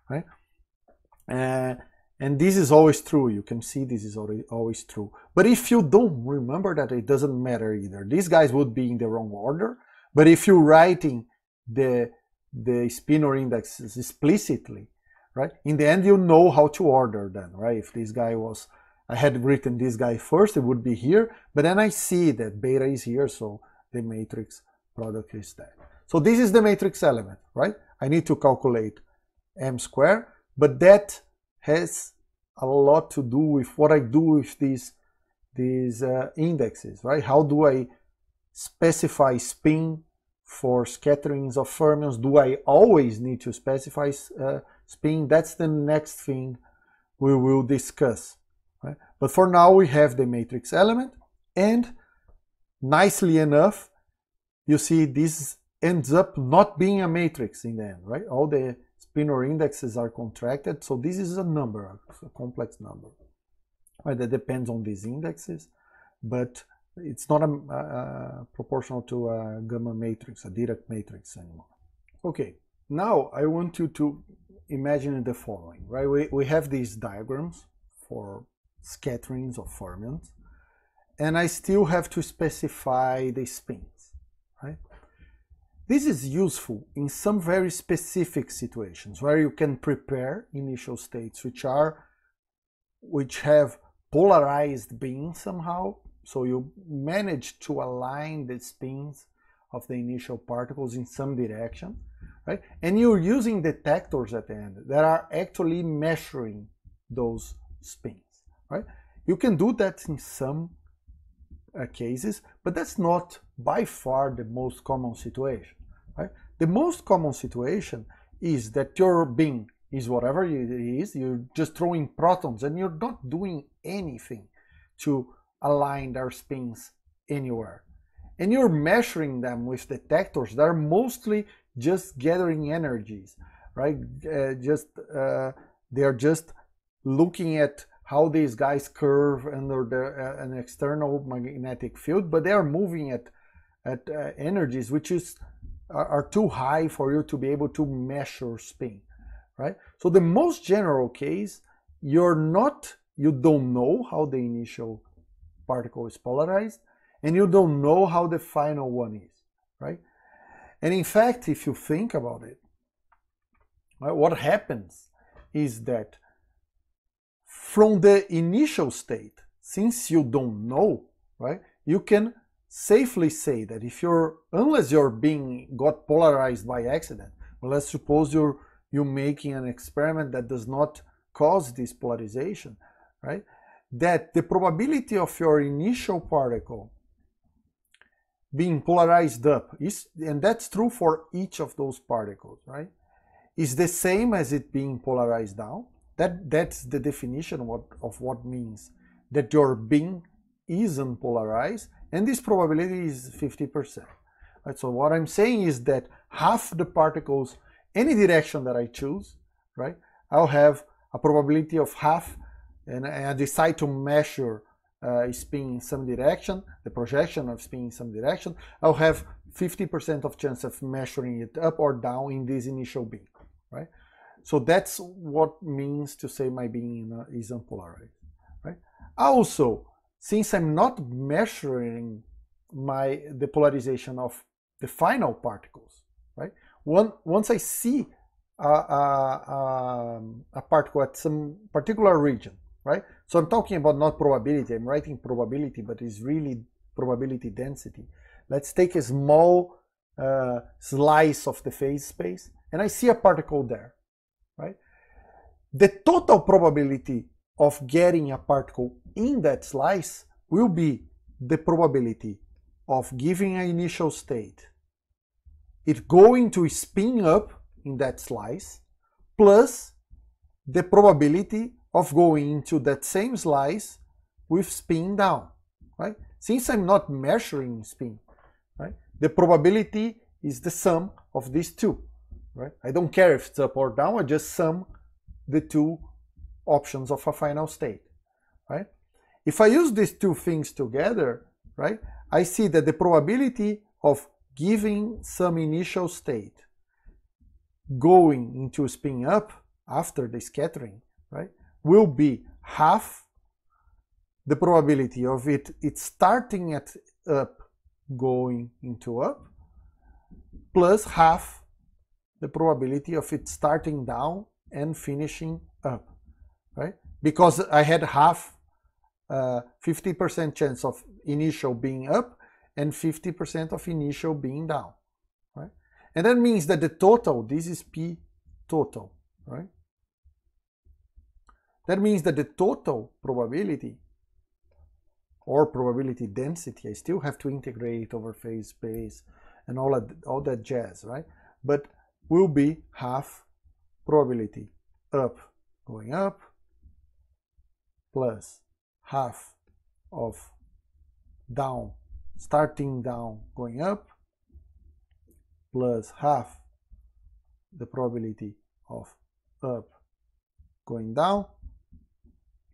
right? Uh, and this is always true. You can see this is always true. But if you don't remember that, it doesn't matter either. These guys would be in the wrong order, but if you're writing the, the spin or indexes explicitly, right? In the end, you know how to order them, right? If this guy was, I had written this guy first, it would be here, but then I see that beta is here, so the matrix product is that. So this is the matrix element, right? I need to calculate m squared, but that has a lot to do with what I do with these, these uh, indexes, right? How do I specify spin for scatterings of fermions? Do I always need to specify uh, spin? That's the next thing we will discuss, right? But for now, we have the matrix element, and nicely enough, you see this ends up not being a matrix in the end, right? All the spin or indexes are contracted, so this is a number, a complex number, right? That depends on these indexes, but it's not a, uh, proportional to a gamma matrix, a Dirac matrix anymore. Okay, now I want you to imagine the following, right? We, we have these diagrams for scatterings of fermions, and I still have to specify the spins, right? This is useful in some very specific situations where you can prepare initial states which are, which have polarized being somehow. So you manage to align the spins of the initial particles in some direction, right? And you're using detectors at the end that are actually measuring those spins, right? You can do that in some uh, cases, but that's not by far the most common situation, right? The most common situation is that your beam is whatever it is, you're just throwing protons and you're not doing anything to align their spins anywhere. And you're measuring them with detectors that are mostly just gathering energies, right? Uh, just uh, they're just looking at how these guys curve under the, uh, an external magnetic field, but they are moving at, at uh, energies which is, are, are too high for you to be able to measure spin, right? So the most general case, you're not, you don't know how the initial particle is polarized, and you don't know how the final one is, right? And in fact, if you think about it, right, what happens is that from the initial state, since you don't know, right, you can safely say that if you're, unless your beam got polarized by accident, well, let's suppose you're, you're making an experiment that does not cause this polarization, right? That the probability of your initial particle being polarized up is, and that's true for each of those particles, right, is the same as it being polarized down. That, that's the definition of what means that your beam is unpolarized, and this probability is fifty percent. Right? So what I'm saying is that half the particles, any direction that I choose, right, I'll have a probability of half. And I decide to measure uh, spin in some direction, the projection of spin in some direction, I'll have fifty percent of chance of measuring it up or down in this initial beam, right? So that's what means to say my being is unpolarized, right? Also, since I'm not measuring my the polarization of the final particles, right? One, once I see a, a, a particle at some particular region, right? So I'm talking about not probability. I'm writing probability, but it's really probability density. Let's take a small uh, slice of the phase space, and I see a particle there, right? The total probability of getting a particle in that slice will be the probability of giving an initial state, it going to spin up in that slice, plus the probability of going into that same slice with spin down, right? Since I'm not measuring spin, right, the probability is the sum of these two, right? I don't care if it's up or down, I just sum the two options of a final state, right? If I use these two things together, right, I see that the probability of giving some initial state going into spin up after the scattering, right, will be half the probability of it it starting at up going into up, plus half the probability of it starting down and finishing up, right? Because I had half uh, fifty percent chance of initial being up and fifty percent of initial being down, right? And that means that the total, this is P total, right? That means that the total probability or probability density, I still have to integrate over phase space and all that, all that jazz, right? But will be half probability up going up plus half of down starting down going up plus half the probability of up going down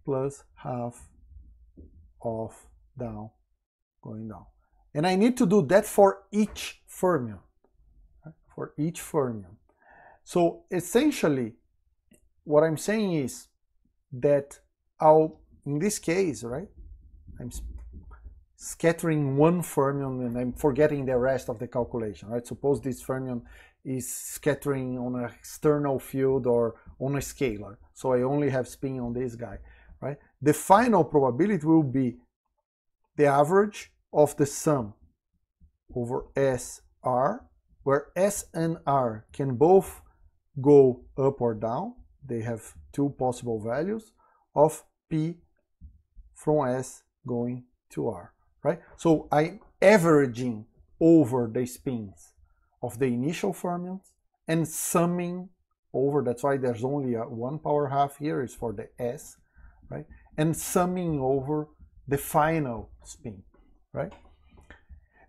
plus half of down going down. And I need to do that for each fermion, right? For each fermion. So essentially what I'm saying is that I'll, in this case, right, I'm scattering one fermion and I'm forgetting the rest of the calculation, right? Suppose this fermion is scattering on an external field or on a scalar, so I only have spin on this guy, right? The final probability will be the average of the sum over S R, where S and R can both go up or down, they have two possible values, of P from S going to R, right? So I'm averaging over the spins of the initial fermions and summing over, that's why there's only a one power half here is for the S, right? And summing over the final spin, right?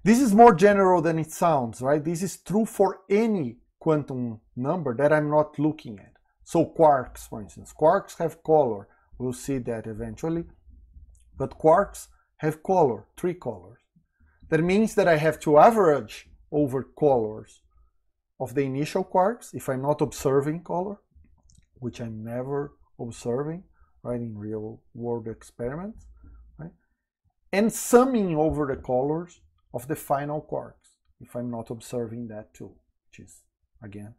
This is more general than it sounds, right? This is true for any quantum number that I'm not looking at. So quarks, for instance, quarks have color. We'll see that eventually. But quarks have color, three colors. That means that I have to average over colors of the initial quarks if I'm not observing color, which I'm never observing, right, in real world experiments, right? And summing over the colors of the final quarks if I'm not observing that too, which is again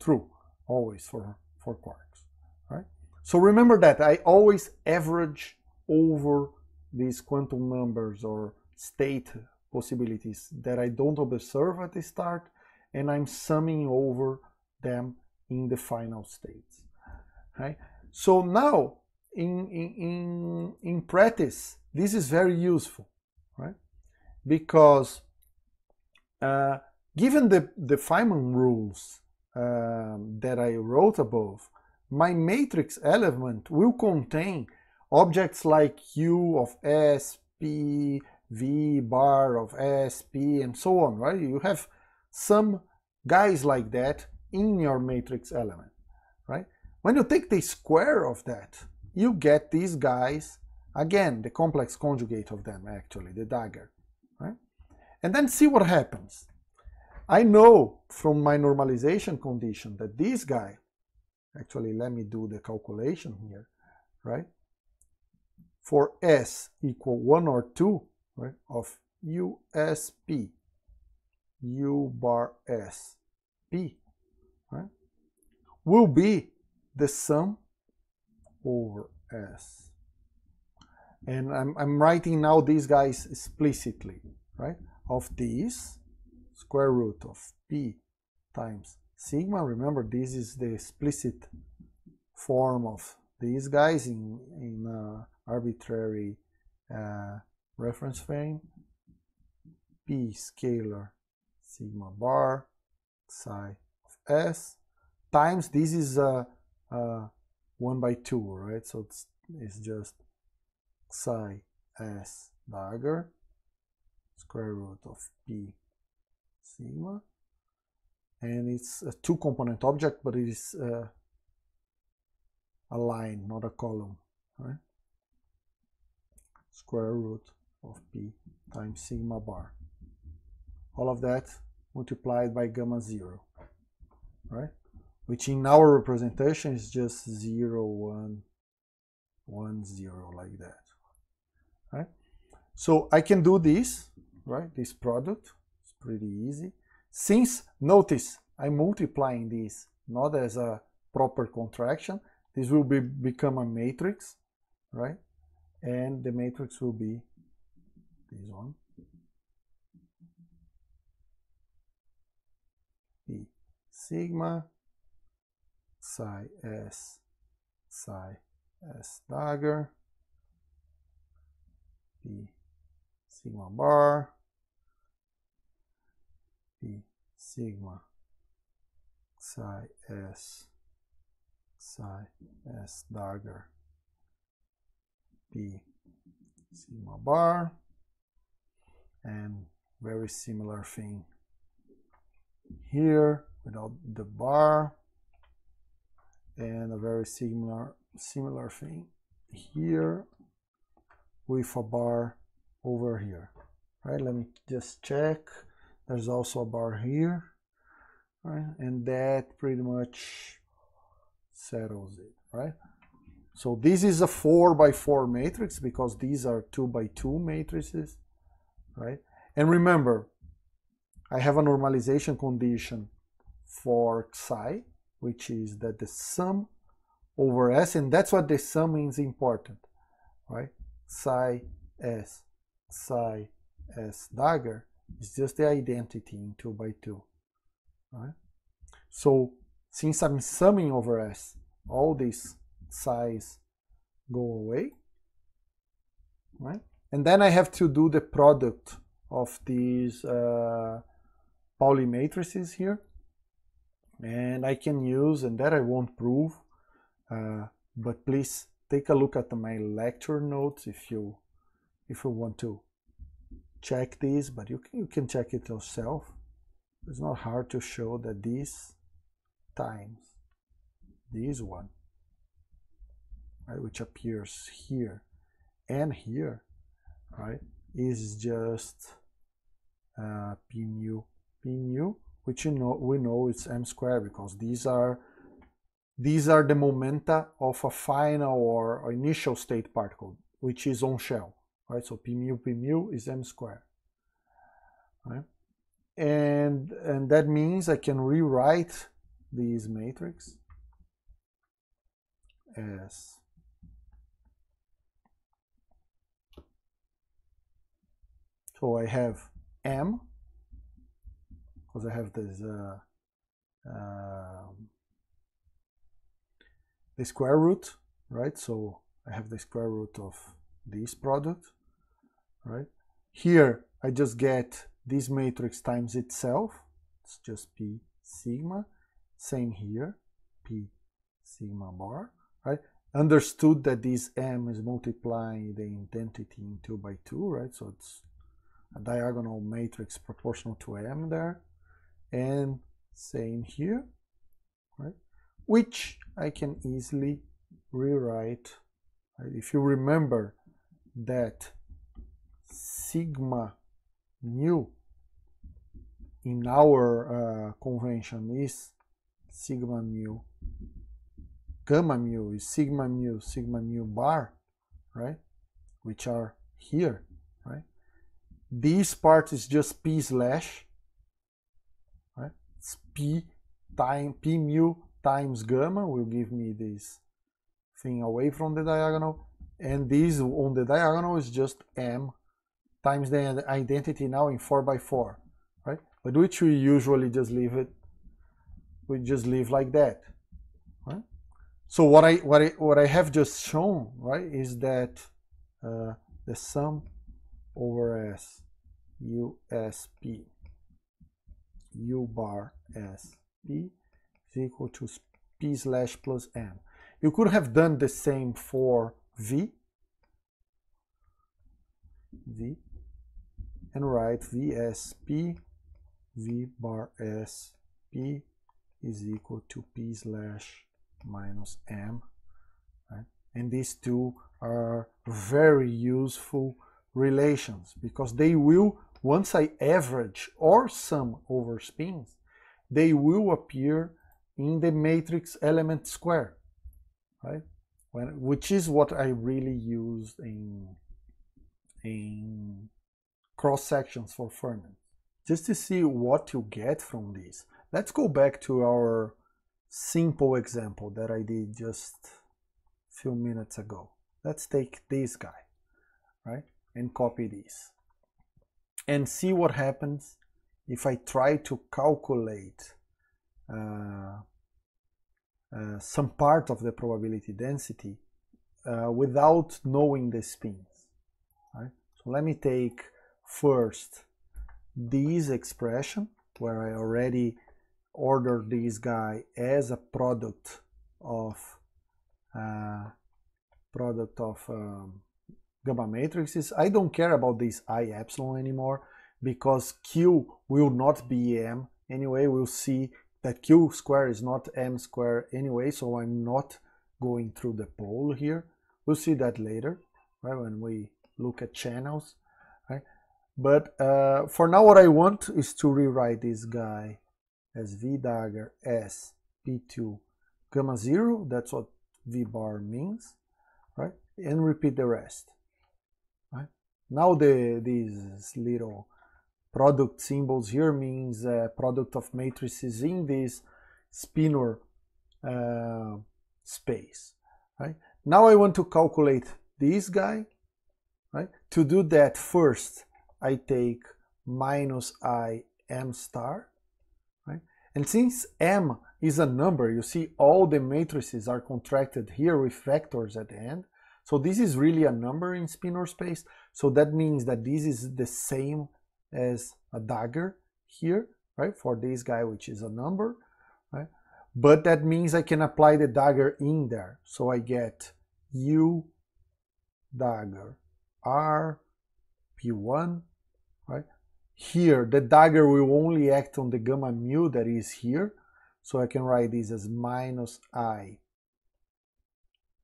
true always for, for quarks, right? So remember that I always average over these quantum numbers or state possibilities that I don't observe at the start, and I'm summing over them in the final states, right? So now in in in practice this is very useful, right? Because uh, given the the Feynman rules um, that I wrote above, my matrix element will contain objects like U of S, P, V bar of S, P, and so on, right? You have some guys like that in your matrix element, right? When you take the square of that, you get these guys, again, the complex conjugate of them, actually, the dagger, right? And then see what happens. I know from my normalization condition that this guy, Actually, let me do the calculation here, right? For S equal one or two, right, of U S P, U bar S, P, right, will be the sum over S. And I'm, I'm writing now these guys explicitly, right, of these square root of P times sigma. Remember, this is the explicit form of these guys in, in uh, arbitrary uh, reference frame. P scalar sigma bar psi of S times, this is uh, uh, one by two, right? So it's, it's just psi S dagger square root of P sigma. And it's a two-component object, but it is uh, a line, not a column, right? Square root of P times sigma bar. All of that multiplied by gamma zero, right? Which in our representation is just zero, one, one, zero, like that, right? So I can do this, right? This product is pretty easy. Since, notice, I'm multiplying this, not as a proper contraction. This will be, become a matrix, right? And the matrix will be this one. P sigma, psi S, psi S dagger, P sigma bar, P sigma psi S psi S dagger P sigma bar, and very similar thing here without the bar, and a very similar similar thing here with a bar over here, right? Let me just check. There's also a bar here, right? And that pretty much settles it, right? So this is a four by four matrix because these are two by two matrices, right? And remember, I have a normalization condition for psi, which is that the sum over S, and that's what the sum is important, right? Psi S, psi S dagger. It's just the identity in two by two, right? So since I'm summing over S, all these size go away, right? And then I have to do the product of these uh, Pauli matrices here, and I can use, and that I won't prove, uh, but please take a look at my lecture notes if you if you want to check these, but you can, you can check it yourself. It's not hard to show that this times this one, right, which appears here and here, right, is just uh, p mu p mu, which you know we know it's m squared because these are these are the momenta of a final or, or initial state particle, which is on shell. Right, so p mu p mu is m squared, right? And and that means I can rewrite this matrix as so I have m because I have this uh, uh, the square root, right? So I have the square root of this product. Right here, I just get this matrix times itself. It's just p sigma. Same here, p sigma bar. Right. Understood that this m is multiplying the identity in two by two. Right. So it's a diagonal matrix proportional to m there. And same here. Right. Which I can easily rewrite. Right? If you remember that sigma mu in our uh, convention is sigma mu gamma mu is sigma mu, sigma mu bar, right, which are here, right? This part is just p slash, right? It's p time p mu times gamma will give me this thing away from the diagonal, and this on the diagonal is just m times the identity now in four by four, right? But which we usually just leave it, we just leave like that, right? So what I what I what I have just shown, right, is that uh, the sum over S U S P U bar S P is equal to P slash plus M. You could have done the same for V, V, and write V S P V bar S P is equal to P slash minus M, right? And these two are very useful relations because they will, once I average or sum over spins, they will appear in the matrix element square, right? When, which is what I really used in in cross sections for Feynman. Just to see what you get from this, let's go back to our simple example that I did just a few minutes ago. Let's take this guy, right, and copy this and see what happens if I try to calculate uh, uh, some part of the probability density uh, without knowing the spins, right? So let me take first this expression where I already order this guy as a product of uh, product of um, gamma matrices. I don't care about this I epsilon anymore because Q will not be M anyway. We'll see that Q square is not M square anyway, so I'm not going through the pole here. We'll see that later, right, when we look at channels, right? But uh, for now what I want is to rewrite this guy as V dagger S P two gamma zero, that's what V bar means, right? And repeat the rest, right? Now the these little product symbols here means uh, product of matrices in this spinor uh, space, right? Now I want to calculate this guy, right? To do that first I take minus I M star. And since M is a number, you see all the matrices are contracted here with vectors at the end. So this is really a number in spinor space. So that means that this is the same as a dagger here, right? For this guy, which is a number, right? But that means I can apply the dagger in there. So I get U dagger R P one, right? Here, the dagger will only act on the gamma mu that is here. So I can write this as minus I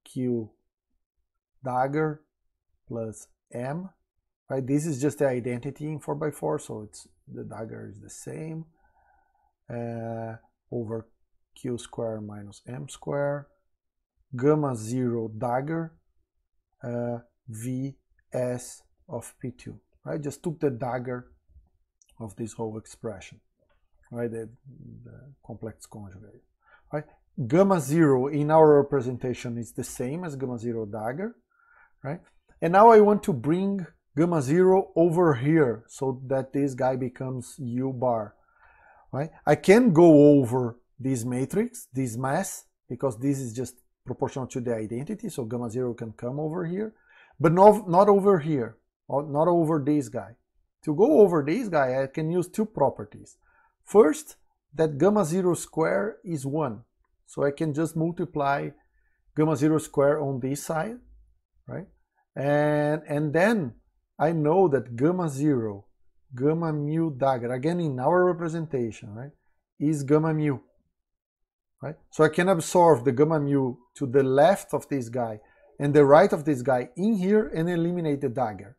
Q dagger plus M, right? This is just the identity in four by four, so it's the dagger is the same, uh, over Q square minus M square, gamma zero dagger, uh, V S of P two, right? Just took the dagger of this whole expression, right? The, the complex conjugate, right? Gamma zero in our representation is the same as gamma zero dagger, right? And now I want to bring gamma zero over here so that this guy becomes U bar, right? I can go over this matrix, this mass, because this is just proportional to the identity, so gamma zero can come over here, but not, not over here, or not over this guy. To go over this guy, I can use two properties. First, that gamma zero square is one. So I can just multiply gamma zero square on this side, right? And, and then I know that gamma zero, gamma mu dagger, again in our representation, right, is gamma mu, right? So I can absorb the gamma mu to the left of this guy and the right of this guy in here and eliminate the dagger,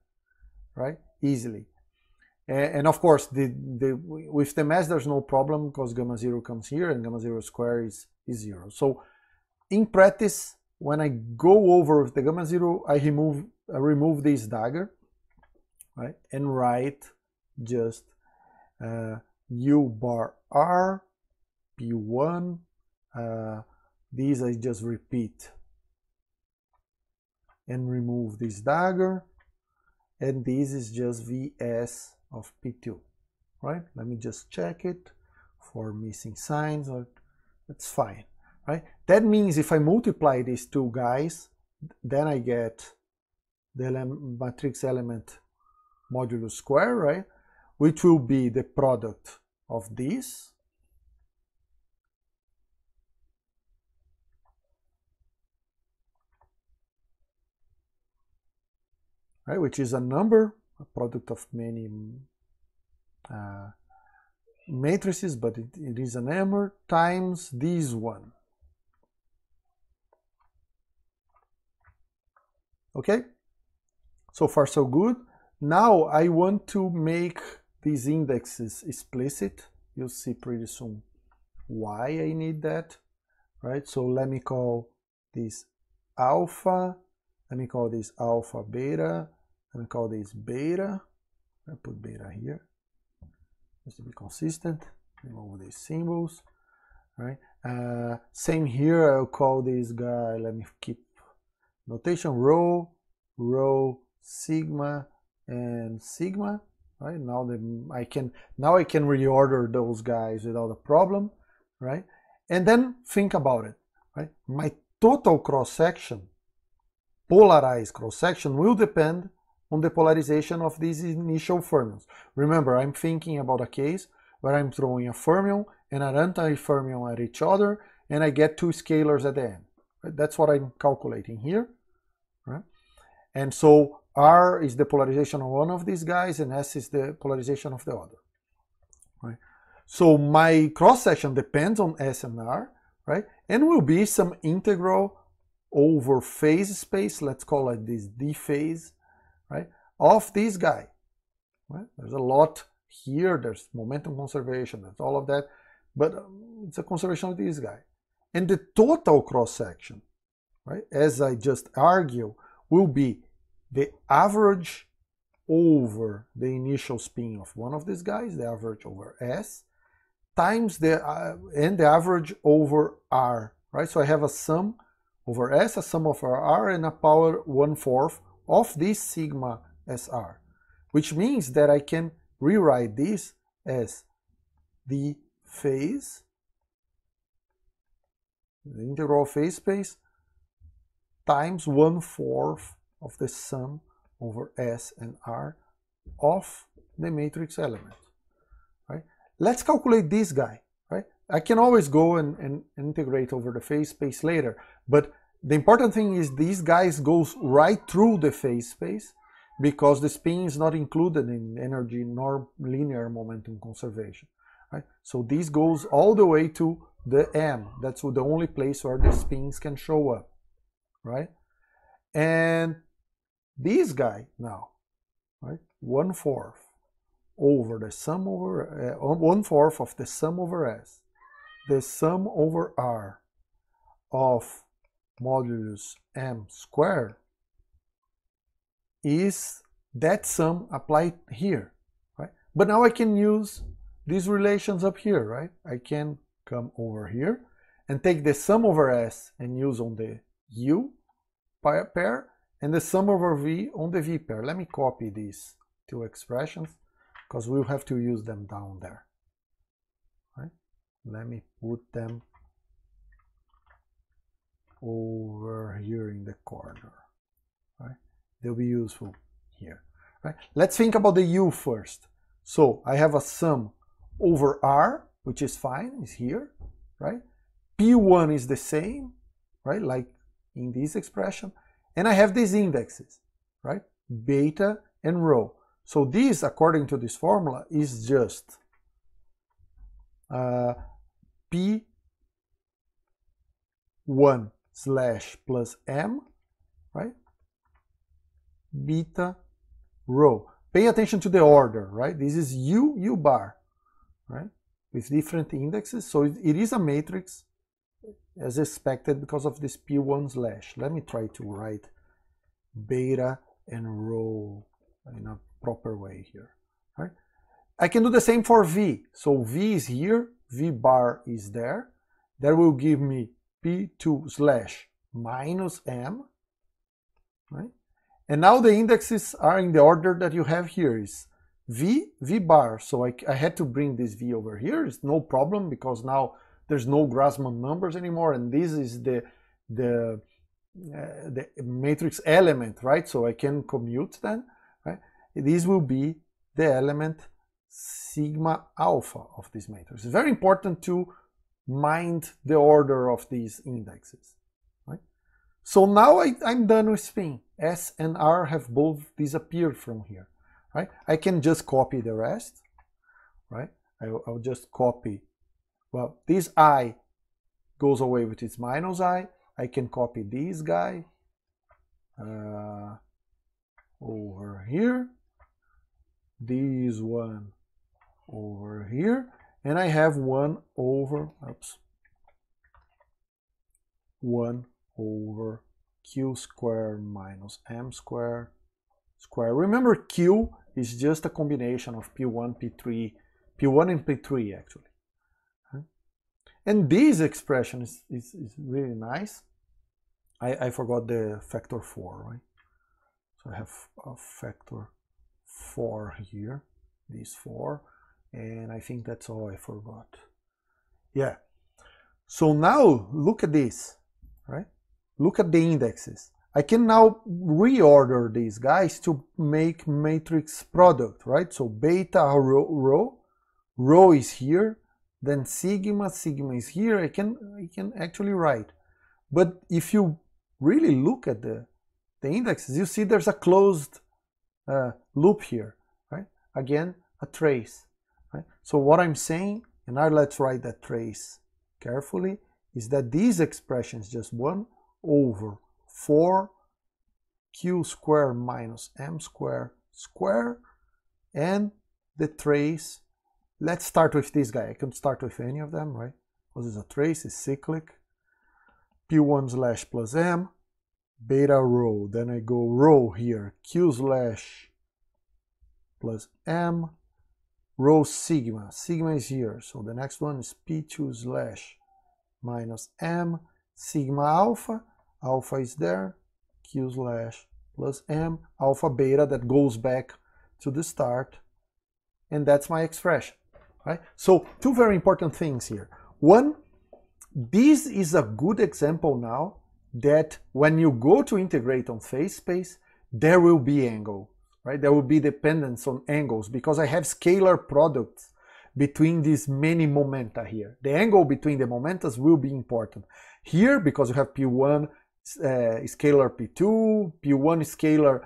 right, easily. And of course, the, the, with the mass, there's no problem because gamma zero comes here and gamma zero square is, is zero. So in practice, when I go over with the gamma zero, I remove I remove this dagger, right, and write just uh, u bar r p one. Uh, these I just repeat and remove this dagger, and this is just vs of p two, right? Let me just check it for missing signs, or it's fine, right? That means if I multiply these two guys, then I get the ele- matrix element modulo square, right, which will be the product of these, right, which is a number, a product of many uh, matrices, but it, it is a number, times this one. Okay, so far so good. Now I want to make these indexes explicit. You'll see pretty soon why I need that, right? So let me call this alpha, let me call this alpha beta, let me call this beta. I put beta here just to be consistent. Remove these symbols, right? Uh, same here. I'll call this guy. Let me keep notation rho, rho, sigma, and sigma. Right now, the I can now I can reorder those guys without a problem, right? And then think about it, right? My total cross section, polarized cross section, will depend on the polarization of these initial fermions. Remember, I'm thinking about a case where I'm throwing a fermion and an anti-fermion at each other, and I get two scalars at the end. Right? That's what I'm calculating here. Right? And so R is the polarization of one of these guys, and S is the polarization of the other. Right? So my cross-section depends on S and R, right? And will be some integral over phase space, let's call it this D phase, right, of this guy, right? There's a lot here, there's momentum conservation, there's all of that, but it's a conservation of this guy. And the total cross-section, right, as I just argue, will be the average over the initial spin of one of these guys, the average over S, times the, uh, and the average over R, right? So I have a sum over S, a sum of R, and a power one-fourth of this sigma S R, which means that I can rewrite this as the phase, the integral of phase space, times one-fourth of the sum over S and R of the matrix element, right? Let's calculate this guy, right? I can always go and, and integrate over the phase space later, but the important thing is these guys goes right through the phase space because the spin is not included in energy nor linear momentum conservation, right? So this goes all the way to the M. That's the only place where the spins can show up, right? And this guy now, right, one-fourth over the sum over, uh, one-fourth of the sum over S, the sum over R of modulus M squared is that sum applied here, right? But now I can use these relations up here, right? I can come over here and take the sum over S and use on the U pair and the sum over V on the V pair. Let me copy these two expressions because we'll have to use them down there, right? Let me put them over here in the corner, right? They'll be useful here, right? Let's think about the U first. So I have a sum over R, which is fine, is here, right? P one is the same, right, like in this expression, and I have these indexes, right, beta and rho. So this, according to this formula, is just uh, P one slash plus M, right, beta, rho. Pay attention to the order, right? This is U, U bar, right, with different indexes. So it, it is a matrix as expected because of this P one slash. Let me try to write beta and rho in a proper way here, right? I can do the same for V. So V is here, V bar is there. That will give me P two slash minus M, right? And now the indexes are in the order that you have here is V, V bar. So I, I had to bring this V over here. It's no problem because now there's no Grassmann numbers anymore. And this is the, the, uh, the matrix element, right? So I can commute then, right? This will be the element sigma alpha of this matrix. It's very important to mind the order of these indexes, right? So now I, I'm done with spin. S and R have both disappeared from here, right? I can just copy the rest, right? I, I'll just copy. Well, this I goes away with its minus I. I can copy this guy uh, over here, this one over here, and I have one over, oops, one over Q square minus M square square. Remember, Q is just a combination of P one, P three, P one and P three actually. And this expression is, is, is really nice. I, I forgot the factor four, right? So I have a factor four here, this four, and I think that's all I forgot. Yeah. So now look at this, right? Look at the indexes. I can now reorder these guys to make matrix product, right? So beta, rho, rho, rho is here. Then sigma, sigma is here. I can I can actually write, but if you really look at the the indexes, you see there's a closed uh, loop here, right? Again, a trace, right? So what I'm saying, and now let's write that trace carefully, is that these expressions just one over four Q square minus M square square, and the trace. Let's start with this guy. I can start with any of them, right? Because it's a trace, it's cyclic. P one slash plus M, beta rho. Then I go rho here, Q slash plus M, rho sigma. Sigma is here. So the next one is P two slash minus M, sigma alpha. Alpha is there, Q slash plus M, alpha beta that goes back to the start. And that's my expression. Right? So two very important things here. One, this is a good example now that when you go to integrate on phase space, there will be angle, right? There will be dependence on angles because I have scalar products between these many momenta here. The angle between the momentas will be important. Here, because you have P one uh, scalar P two, P one scalar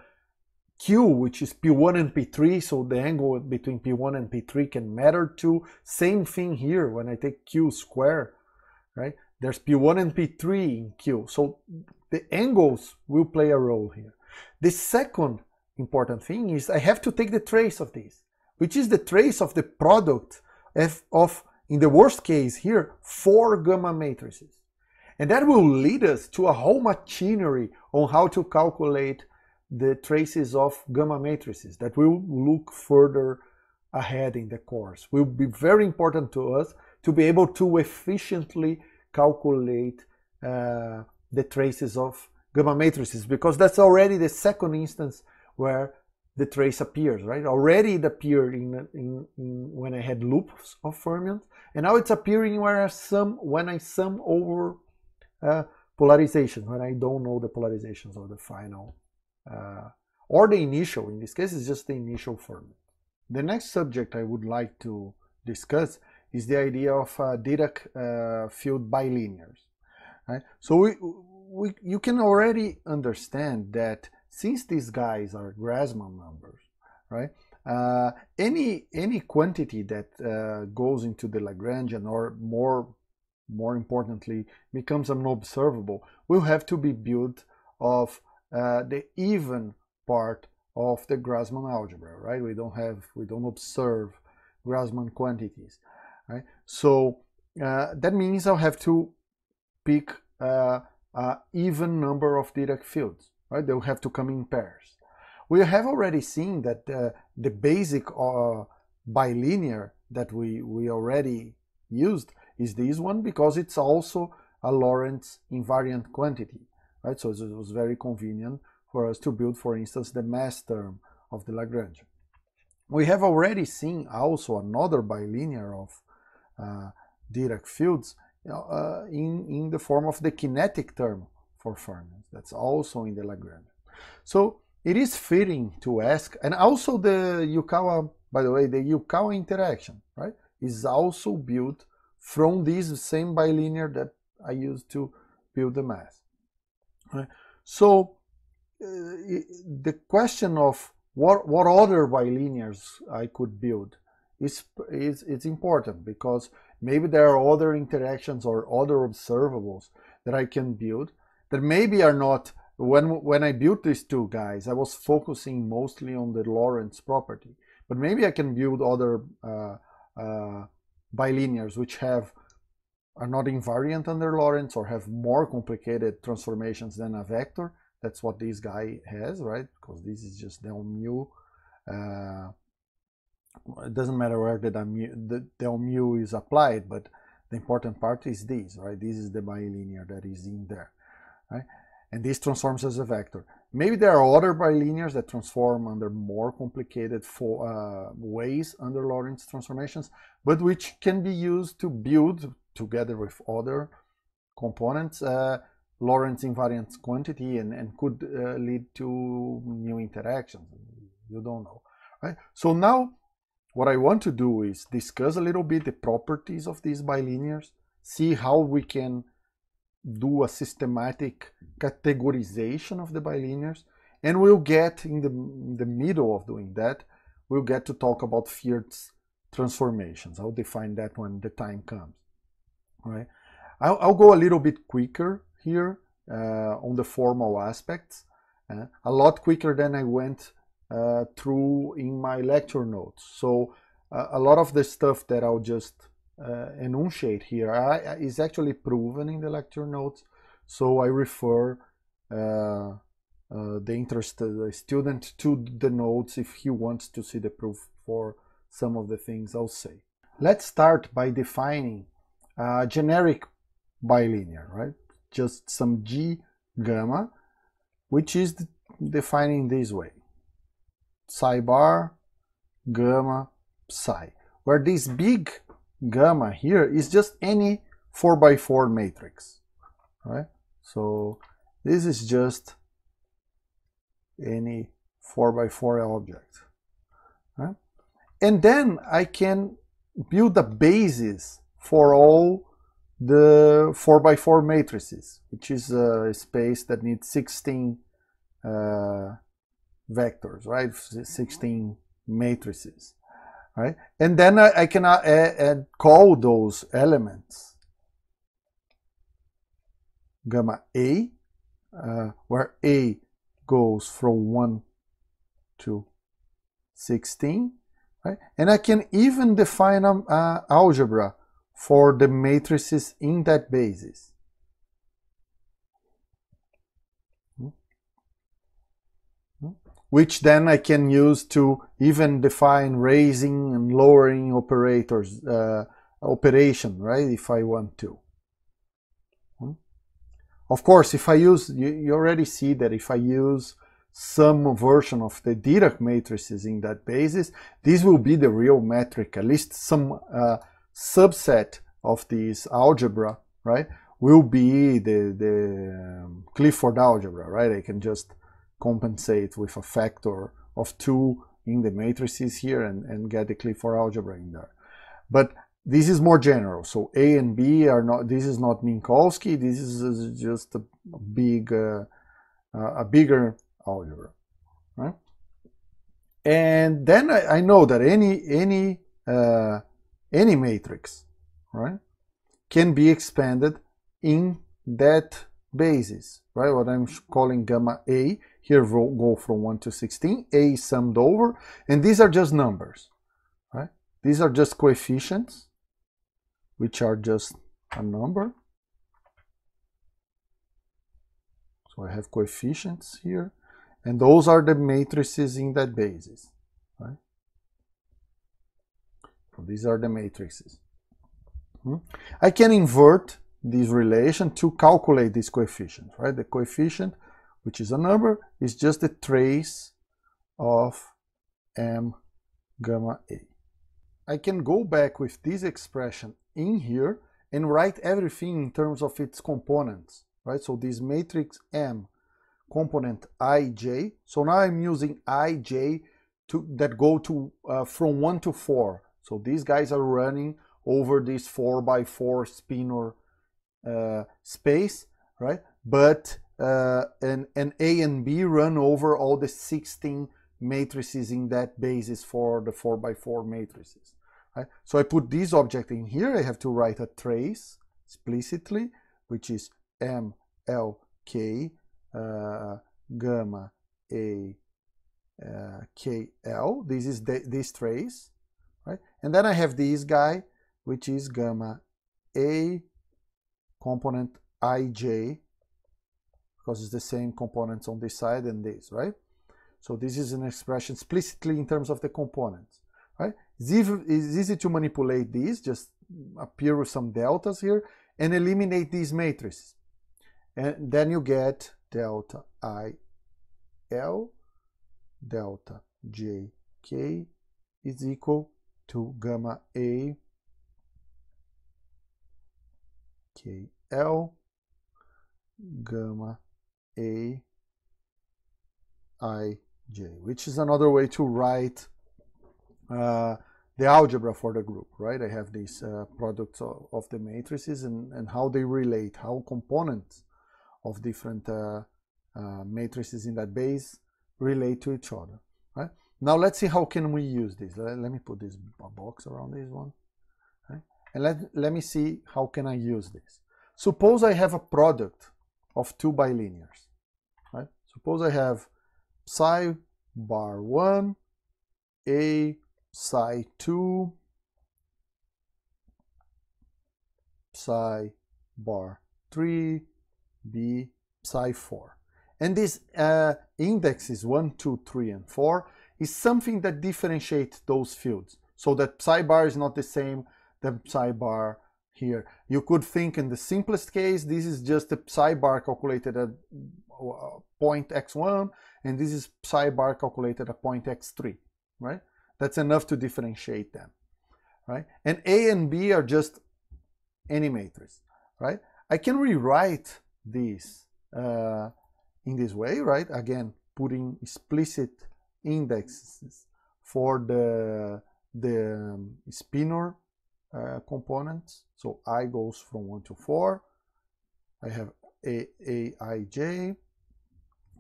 Q, which is P one and P three, so the angle between P one and P three can matter too. Same thing here, when I take Q square, right? There's P one and P three in Q, so the angles will play a role here. The second important thing is I have to take the trace of this, which is the trace of the product of, of in the worst case here, four gamma matrices. And that will lead us to a whole machinery on how to calculate the traces of gamma matrices that we'll look further ahead in the course. Will be very important to us to be able to efficiently calculate uh, the traces of gamma matrices, because that's already the second instance where the trace appears, right? Already it appeared in, in, in when I had loops of fermions, and now it's appearing where I sum, when I sum over uh, polarization, when I don't know the polarizations of the final Uh, or the initial. In this case, it's just the initial fermion. The next subject I would like to discuss is the idea of uh, Dirac uh, field bilinears. Right? So we, we, you can already understand that since these guys are Grassmann numbers, right? Uh, any any quantity that uh, goes into the Lagrangian, or more more importantly, becomes an observable, will have to be built of Uh, the even part of the Grassmann algebra, right? We don't have, we don't observe Grassmann quantities, right? So uh, that means I'll have to pick uh, an even number of Dirac fields, right? They will have to come in pairs. We have already seen that uh, the basic uh, bilinear that we, we already used is this one, because it's also a Lorentz invariant quantity, right? So it was very convenient for us to build, for instance, the mass term of the Lagrangian. We have already seen also another bilinear of uh, Dirac fields uh, in, in the form of the kinetic term for fermions. That's also in the Lagrangian. So it is fitting to ask, and also the Yukawa, by the way, the Yukawa interaction, right, is also built from this same bilinear that I used to build the mass. Right? So uh, the question of what what other bilinears I could build is is it's important, because maybe there are other interactions or other observables that I can build that maybe are not. When when I built these two guys, I was focusing mostly on the Lorentz property, but maybe I can build other uh, uh, bilinears which have are not invariant under Lorentz or have more complicated transformations than a vector. That's what this guy has, right? Because this is just del mu. Uh, it doesn't matter where the del mu, the del mu is applied, but the important part is this, right? This is the bilinear that is in there, right? And this transforms as a vector. Maybe there are other bilinears that transform under more complicated for, uh, ways under Lorentz transformations, but which can be used to build, together with other components, uh, Lorentz invariant quantity, and, and could uh, lead to new interactions. You don't know, right? So now what I want to do is discuss a little bit the properties of these bilinears, see how we can do a systematic categorization of the bilinears, and we'll get in the, in the middle of doing that, we'll get to talk about Fierz transformations. I'll define that when the time comes. All right, I'll, I'll go a little bit quicker here uh, on the formal aspects, uh, a lot quicker than I went uh, through in my lecture notes. So uh, a lot of the stuff that I'll just Uh, enunciate here I, is actually proven in the lecture notes, so I refer uh, uh, the interested student to the notes if he wants to see the proof for some of the things I'll say. Let's start by defining a generic bilinear, right? Just some G gamma, which is defining this way: psi bar gamma psi, where this big gamma here is just any four by four matrix, right? So this is just any four by four object, right? And then I can build a basis for all the four by four matrices, which is a space that needs sixteen uh, vectors, right? sixteen matrices. Right? And then I, I can uh, add, call those elements gamma A, uh, where A goes from one to sixteen, right? And I can even define an uh, algebra for the matrices in that basis. Which then I can use to even define raising and lowering operators, uh, operation, right, if I want to. Hmm? Of course, if I use, you, you already see that if I use some version of the Dirac matrices in that basis, this will be the real metric, at least some uh, subset of this algebra, right, will be the, the um, Clifford algebra, right? I can just compensate with a factor of two in the matrices here and, and get the Clifford algebra in there. But this is more general. So A and B are not, this is not Minkowski, this is just a big, uh, a bigger algebra, right? And then I, I know that any, any, uh, any matrix, right, can be expanded in that basis, right? What I'm calling gamma A. Here we'll go from one to sixteen, A summed over, and these are just numbers, right? These are just coefficients, which are just a number, So I have coefficients here, and those are the matrices in that basis. Right? So these are the matrices. Hmm? I can invert this relation to calculate these coefficients. Right? The coefficient, which is a number, is just the trace of m gamma a. I can go back with this expression in here and write everything in terms of its components, right? So this matrix M component ij, so now I'm using ij to that go to uh, from one to four. So these guys are running over this four by four spinor uh, space, right? But uh, and, and A and B run over all the sixteen matrices in that basis for the four by four matrices. Right? So I put this object in here. I have to write a trace explicitly, which is M L K uh, gamma A uh, K L. This is the, this trace, right? And then I have this guy, which is gamma A component I J, because it's the same components on this side and this, right? So this is an expression explicitly in terms of the components, right? It's easy to manipulate these, just appear with some deltas here and eliminate these matrices. And then you get delta I L, delta J K is equal to gamma A K L, gamma A I J, which is another way to write uh, the algebra for the group, right? I have these uh, products of, of the matrices and, and how they relate, how components of different uh, uh, matrices in that base relate to each other, right? Now let's see how can we use this. Let, let me put this box around this one, right? And let, let me see how can I use this. Suppose I have a product of two bilinears, right? Suppose I have psi bar one, A psi two, psi bar three, B psi four. And this uh, indexes one, two, three, and four is something that differentiates those fields, so that psi bar is not the same than psi bar here. You could think in the simplest case, this is just the psi bar calculated at point x one, and this is psi bar calculated at point x three, right? That's enough to differentiate them, right? And A and B are just any matrix, right? I can rewrite this uh, in this way, right? Again, putting explicit indexes for the, the um, spinor uh, components. So I goes from one to four. I have A, A, I, J,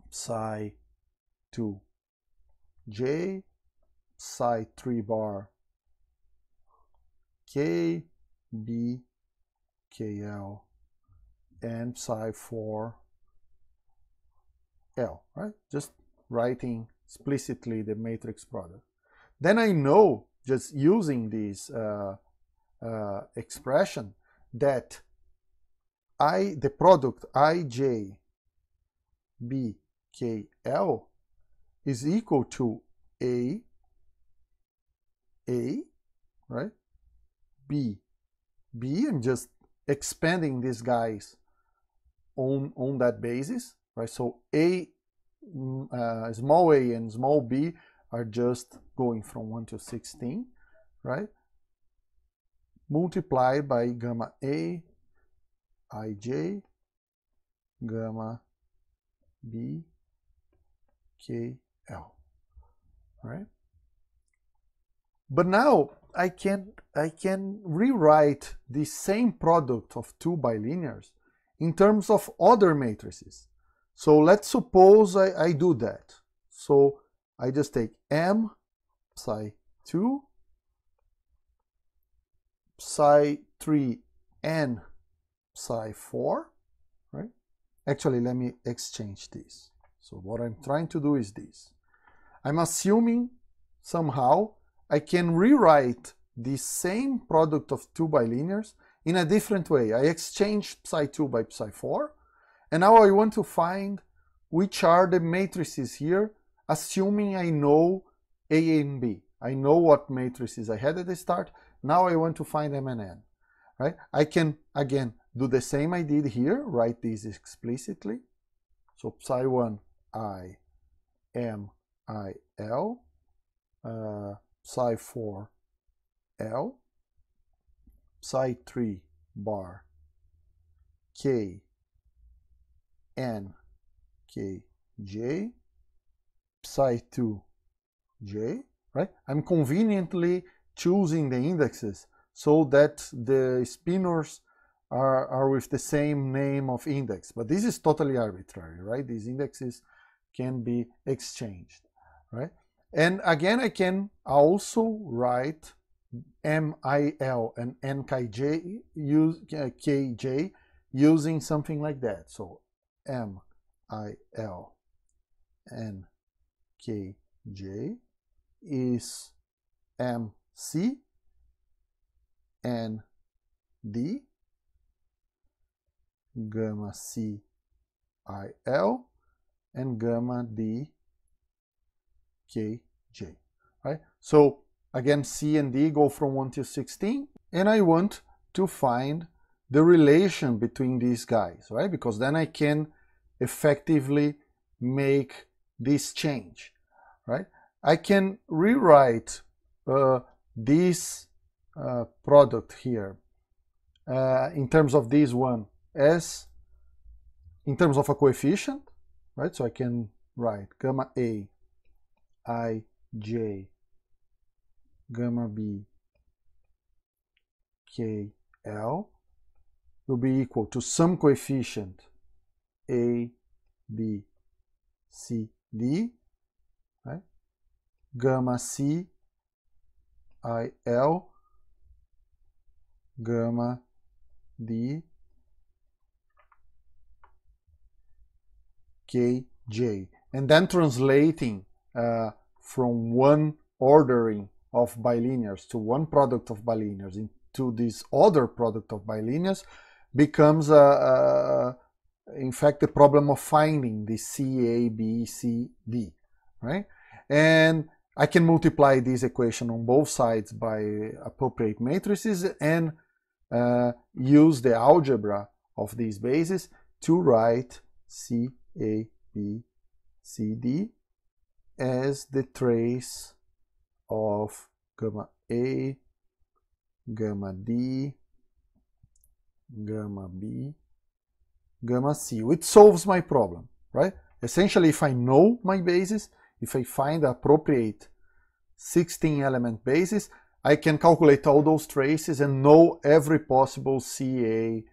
psi two J, psi three bar K, B, K L, and psi four L, right? Just writing explicitly the matrix product. Then I know, just using this uh, uh, expression, that I, the product I, J, B, K, L is equal to A, A, right? B, B, I'm just expanding these guys on, on that basis, right? So A, uh, small a and small b are just going from one to sixteen, right? Multiplied by gamma A, I J, gamma B, K, L, right? But now I can, I can rewrite the same product of two bilinears in terms of other matrices. So let's suppose I, I do that. So I just take M, psi two, psi three, N, psi four, right? Actually, let me exchange this. So what I'm trying to do is this. I'm assuming somehow I can rewrite the same product of two bilinears in a different way. I exchange psi two by psi four, and now I want to find which are the matrices here, assuming I know A and B. I know what matrices I had at the start. Now I want to find M and N, right? I can, again, do the same I did here, write this explicitly. So psi one, I, M, I, L, uh, psi four, L, psi three, bar, K, N, K, J, psi two, J, right? I'm conveniently choosing the indexes so that the spinners are, are with the same name of index. But this is totally arbitrary, right? These indexes can be exchanged, right? And again, I can also write M I L and N K J, use, uh, K J using something like that. So M I L and K J is M C and D, gamma C I L and gamma D K J, right? So again, C and D go from one to sixteen, and I want to find the relation between these guys, right? Because then I can effectively make this change, right? I can rewrite uh, this uh, product here uh, in terms of this one as in terms of a coefficient, right? So I can write gamma A, I, J, gamma B, K, L will be equal to some coefficient A, B, C, D, right? Gamma C, I, L, gamma D, K, J, and then translating uh, from one ordering of bilinears to one product of bilinears into this other product of bilinears becomes, a, a, in fact, the problem of finding the C, A, B, C, D, right? And I can multiply this equation on both sides by appropriate matrices and uh, use the algebra of these bases to write C, A, B, C, D as the trace of gamma A, gamma D, gamma B, gamma C, which solves my problem, right? Essentially, if I know my bases, if I find appropriate sixteen element bases, I can calculate all those traces and know every possible C, A,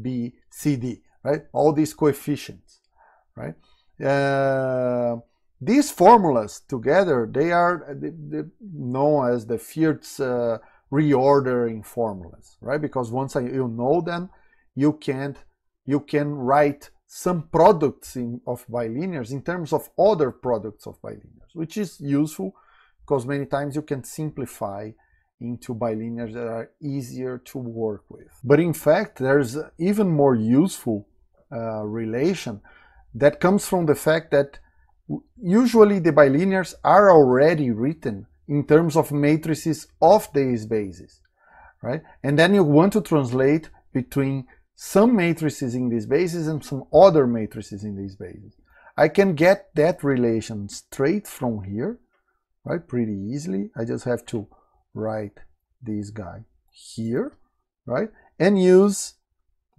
B, C, D, right? All these coefficients, right? Uh, These formulas together, they are known as the Fierz uh, reordering formulas, right? Because once I, you know them, you can't you can write some products in, of bilinears in terms of other products of bilinears, which is useful because many times you can simplify into bilinears that are easier to work with. But in fact, there's even more useful uh, relation that comes from the fact that usually the bilinears are already written in terms of matrices of these bases, right? And then you want to translate between some matrices in these bases and some other matrices in these bases. I can get that relation straight from here, right? Pretty easily. I just have to write this guy here, right? And use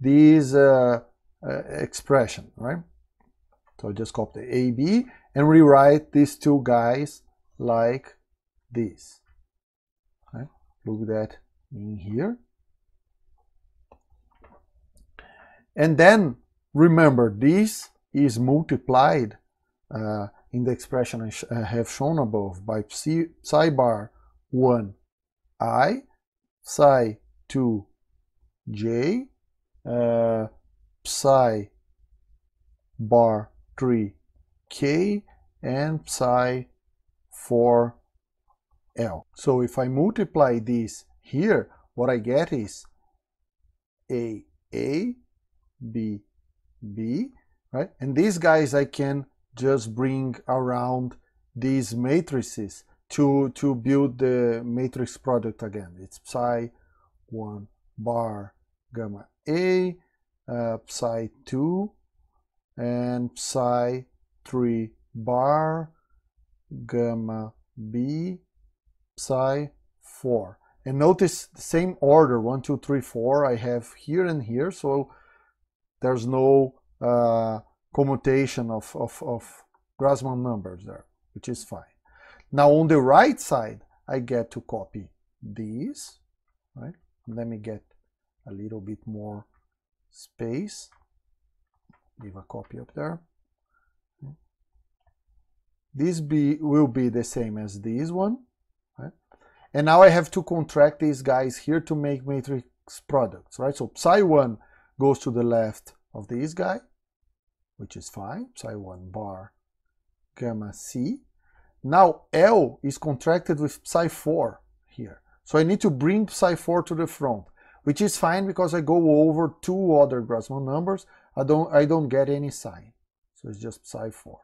this uh, uh, expression, right? So I just copy the A B and rewrite these two guys like this. Okay. Look that in here. And then remember, this is multiplied uh, in the expression I, sh I have shown above by psi, psi bar one I, psi two j, uh, psi bar three K and psi four L. So if I multiply this here, what I get is A A B B, right? And these guys I can just bring around these matrices to to build the matrix product again. It's psi one bar gamma A, uh, psi two, and psi three bar gamma B, psi four. And notice the same order, one, two, three, four, I have here and here, so there's no uh, commutation of, of, of Grassmann numbers there, which is fine. Now on the right side, I get to copy these, right? Let me get a little bit more space. Leave a copy up there. This be, will be the same as this one. And now I have to contract these guys here to make matrix products, right? So psi one goes to the left of this guy, which is fine, psi one bar gamma C. Now L is contracted with psi four here. So I need to bring psi four to the front, which is fine because I go over two other Grassmann numbers. I don't, I don't get any sign. So it's just psi four.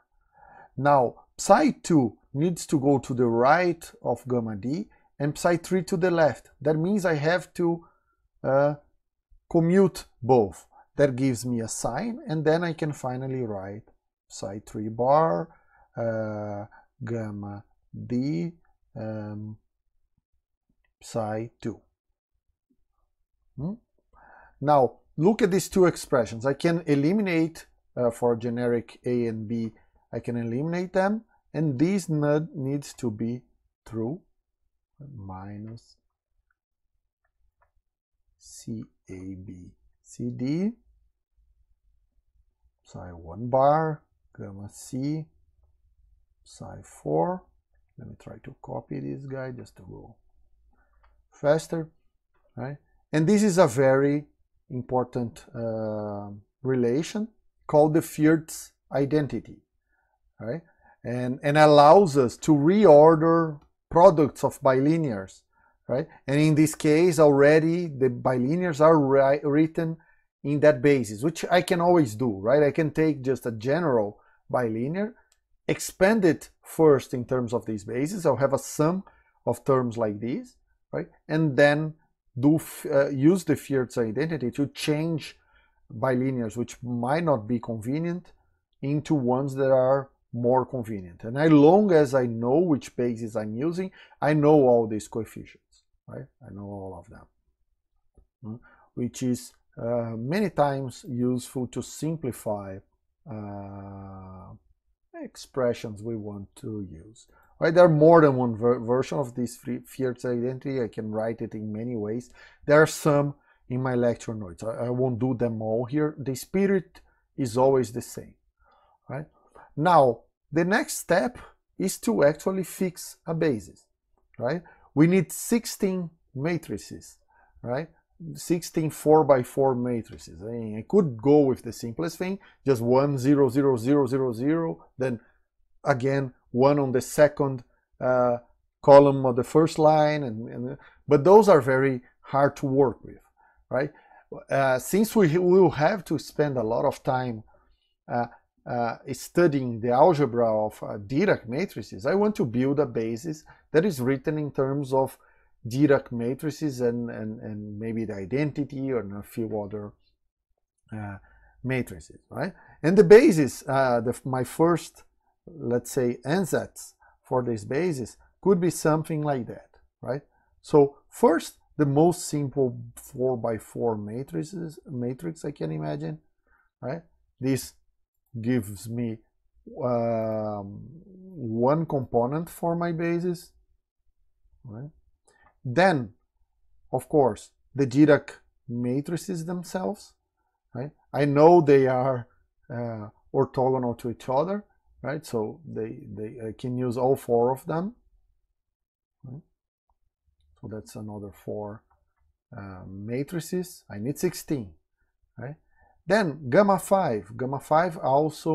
Now psi two needs to go to the right of gamma D, and psi three to the left. That means I have to uh, commute both. That gives me a sign, and then I can finally write psi three bar, uh, gamma D, um, psi two. Hmm? Now, look at these two expressions. I can eliminate, uh, for generic A and B, I can eliminate them, and this node needs to be true. Minus C A B C D psi one bar gamma C psi four. Let me try to copy this guy just to go faster, right? And this is a very important uh, relation called the Fierz identity, right? And and allows us to reorder products of bilinears, right? And in this case, already the bilinears are ri written in that basis, which I can always do, right? I can take just a general bilinear, expand it first in terms of these bases. I'll have a sum of terms like these, right? And then do uh, use the Fierz identity to change bilinears, which might not be convenient, into ones that are more convenient. And as long as I know which bases I'm using, I know all these coefficients, right? I know all of them, which is uh, many times useful to simplify uh, expressions we want to use, right? There are more than one ver version of this Fierz identity. I can write it in many ways. There are some in my lecture notes. I, I won't do them all here. The spirit is always the same, right? Now, the next step is to actually fix a basis, right? We need sixteen matrices, right? sixteen four by four matrices. I mean, I could go with the simplest thing, just one, zero, zero, zero, zero, zero, then again, one on the second uh, column of the first line, and, and but those are very hard to work with, right? Uh, since we will have to spend a lot of time uh, Uh, studying the algebra of uh, Dirac matrices, I want to build a basis that is written in terms of Dirac matrices and, and, and maybe the identity and a few other uh, matrices, right? And the basis, uh, the, my first, let's say, ansatz for this basis could be something like that, right? So first, the most simple four by four matrices, matrix I can imagine, right? This gives me um, one component for my basis, right? Then, of course, the Dirac matrices themselves, right? I know they are uh, orthogonal to each other, right? So they, they I can use all four of them, right? So that's another four uh, matrices. I need sixteen, right? Then gamma five. Gamma five also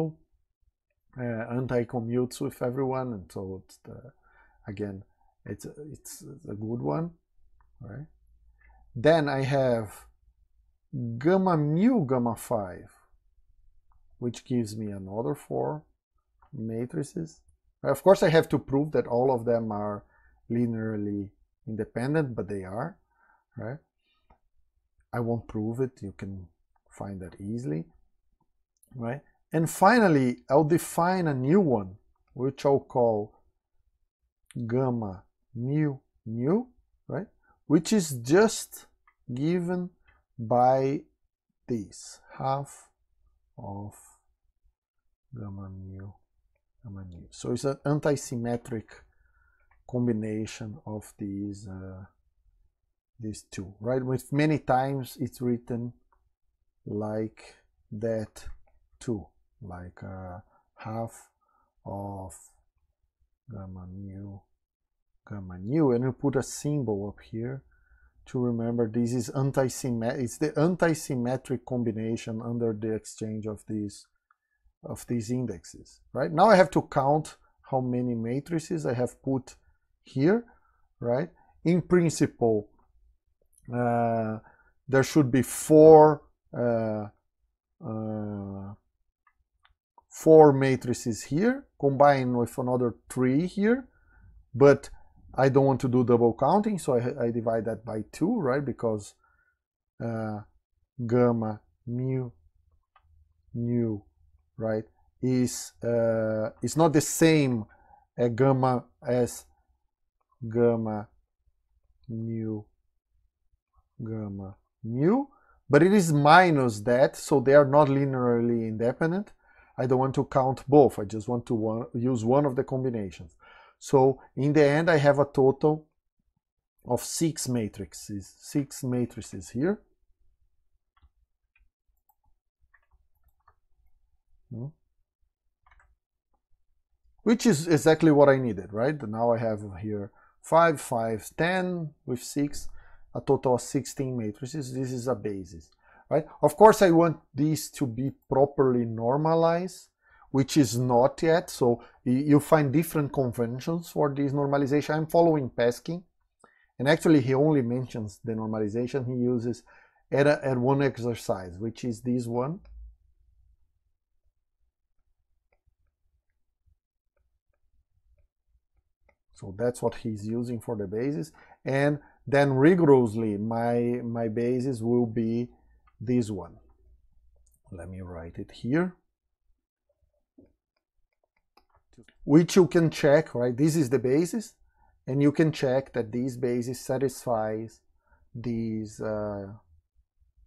uh, anti-commutes with everyone, and so it's the, again, it's a, it's a good one, right? Then I have gamma mu gamma five, which gives me another four matrices. Of course, I have to prove that all of them are linearly independent, but they are, right? I won't prove it. You can find that easily, right? And finally, I'll define a new one, which I'll call gamma mu nu, right? Which is just given by this half of gamma mu gamma nu. So it's an anti-symmetric combination of these uh, these two, right? With many times it's written like that too, like uh, half of gamma mu gamma nu, and we put a symbol up here to remember this is anti-symmetric. It's the anti-symmetric combination under the exchange of these of these indexes, right? Now I have to count how many matrices I have put here, right? In principle, uh, there should be four uh, uh, four matrices here, combined with another three here, but I don't want to do double counting, so I, I divide that by two, right? Because uh, gamma mu nu, right, is uh, it's not the same uh, gamma as gamma mu gamma mu, but it is minus that, so they are not linearly independent. I don't want to count both. I just want to one, use one of the combinations. So in the end, I have a total of six matrices, six matrices here. Hmm. Which is exactly what I needed, right? Now I have here five, five, ten with six, a total of sixteen matrices. This is a basis, right? Of course, I want these to be properly normalized, which is not yet, so you find different conventions for this normalization. I'm following Peskin, and actually he only mentions the normalization he uses at, a, at one exercise, which is this one. So that's what he's using for the basis, and then rigorously my, my basis will be this one. Let me write it here, which you can check, right? This is the basis, and you can check that this basis satisfies these, uh,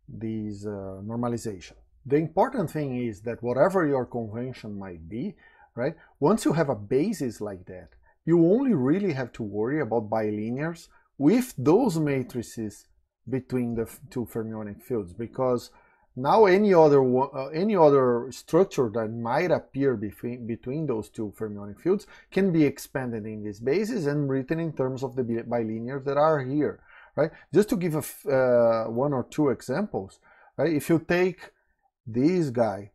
these uh, normalization. The important thing is that whatever your convention might be, right? Once you have a basis like that, you only really have to worry about bilinears with those matrices between the two fermionic fields, because now any other uh, any other structure that might appear between between those two fermionic fields can be expanded in this basis and written in terms of the bilinears that are here, right? Just to give a f uh, one or two examples, right? If you take this guy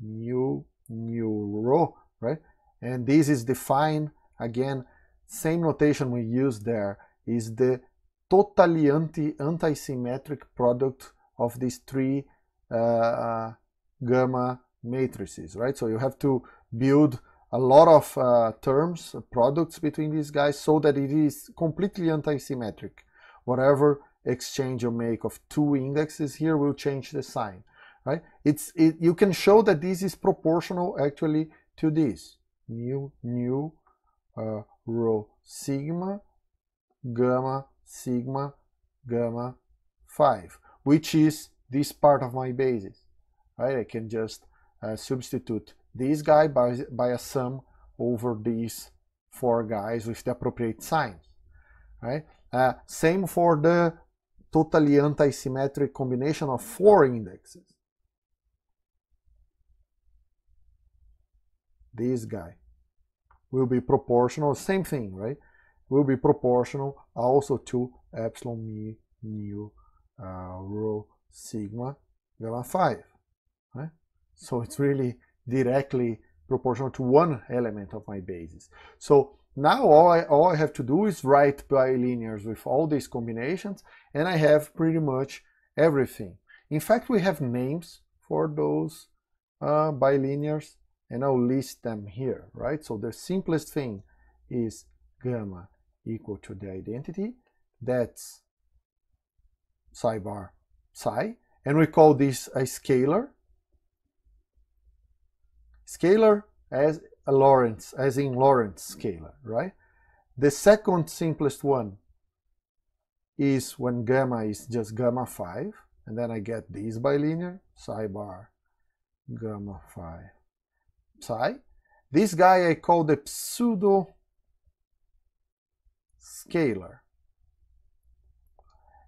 mu nu rho, right, and this is defined again, same notation we used there, is the totally anti anti-symmetric product of these three uh, gamma matrices, right? So you have to build a lot of uh, terms, products between these guys, so that it is completely anti-symmetric. Whatever exchange you make of two indexes here will change the sign, right? It's it, you can show that this is proportional actually to this mu nu uh, rho sigma gamma sigma gamma five, which is this part of my basis, right? I can just uh, substitute this guy by, by a sum over these four guys with the appropriate signs, right? Uh, same for the totally anti-symmetric combination of four indexes. This guy will be proportional, same thing, right? Will be proportional also to epsilon mu nu uh, rho sigma gamma five, right? So it's really directly proportional to one element of my basis. So now all I, all I have to do is write bilinears with all these combinations, and I have pretty much everything. In fact, we have names for those uh, bilinears, and I'll list them here, right? So the simplest thing is gamma equal to the identity, that's psi bar psi, and we call this a scalar. Scalar as a Lorentz, as in Lorentz scalar, right? The second simplest one is when gamma is just gamma five, and then I get this bilinear, psi bar gamma five psi. This guy I call the pseudo scalar,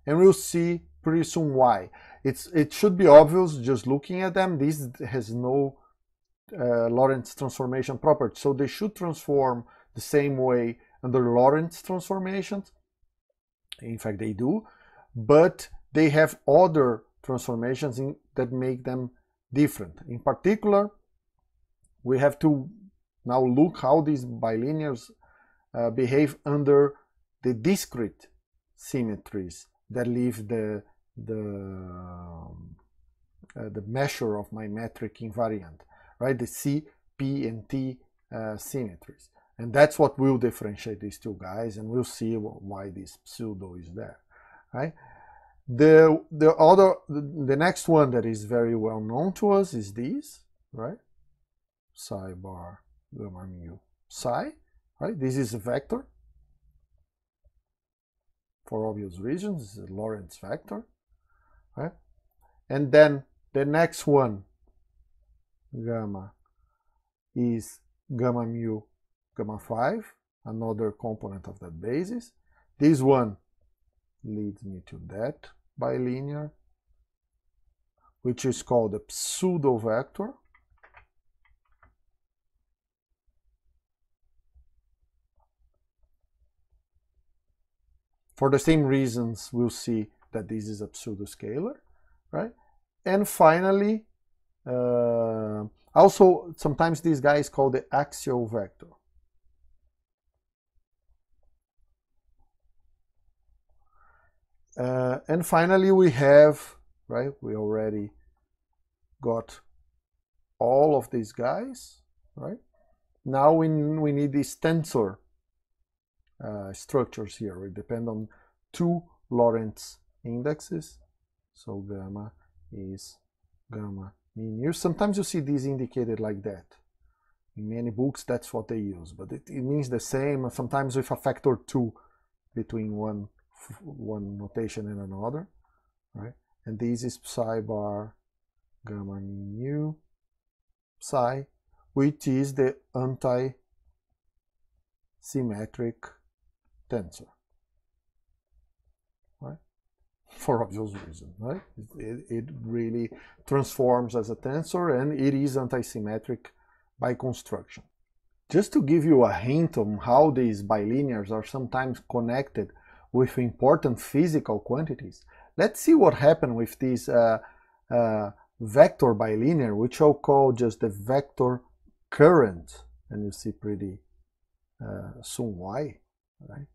and we'll see pretty soon why. It's, it should be obvious just looking at them. This has no uh, Lorentz transformation property, so they should transform the same way under Lorentz transformations. In fact, they do, but they have other transformations in, that make them different. In particular, we have to now look how these bilinears uh, behave under the discrete symmetries that leave the the um, uh, the measure of my metric invariant, right? The C, P, and T uh, symmetries. And that's what will differentiate these two guys, and we'll see why this pseudo is there, right? The the other the next one that is very well known to us is this, right? Psi bar gamma mu psi, right? This is a vector. For obvious reasons, this is a Lorentz vector, right? And then the next one, gamma, is gamma mu gamma five, another component of that basis. This one leads me to that bilinear, which is called a pseudo vector. For the same reasons, we'll see that this is a pseudo scalar, right? And finally, uh, also sometimes this guy is called the axial vector. Uh, and finally, we have, right, we already got all of these guys, right? Now we, we need this tensor uh, structures here. We depend on two Lorentz indexes. So gamma is gamma mu. Sometimes you see these indicated like that. In many books, that's what they use, but it, it means the same, sometimes with a factor two between one one notation and another, right? And this is psi bar gamma mu psi, which is the anti-symmetric tensor, right? For obvious reason, right? It, it really transforms as a tensor, and it is anti-symmetric by construction. Just to give you a hint on how these bilinears are sometimes connected with important physical quantities, let's see what happened with this uh, uh, vector bilinear, which I'll call just the vector current, and you'll see pretty uh, soon why, right?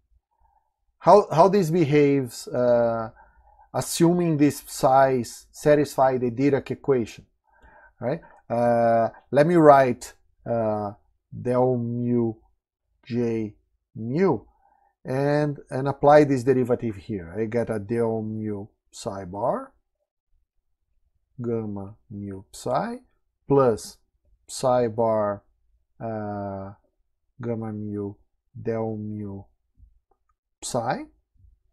How, how this behaves, uh, assuming this size satisfy the Dirac equation, right? Uh, let me write uh, del mu j mu, and and apply this derivative here. I get a del mu psi bar gamma mu psi plus psi bar uh, gamma mu del mu psi.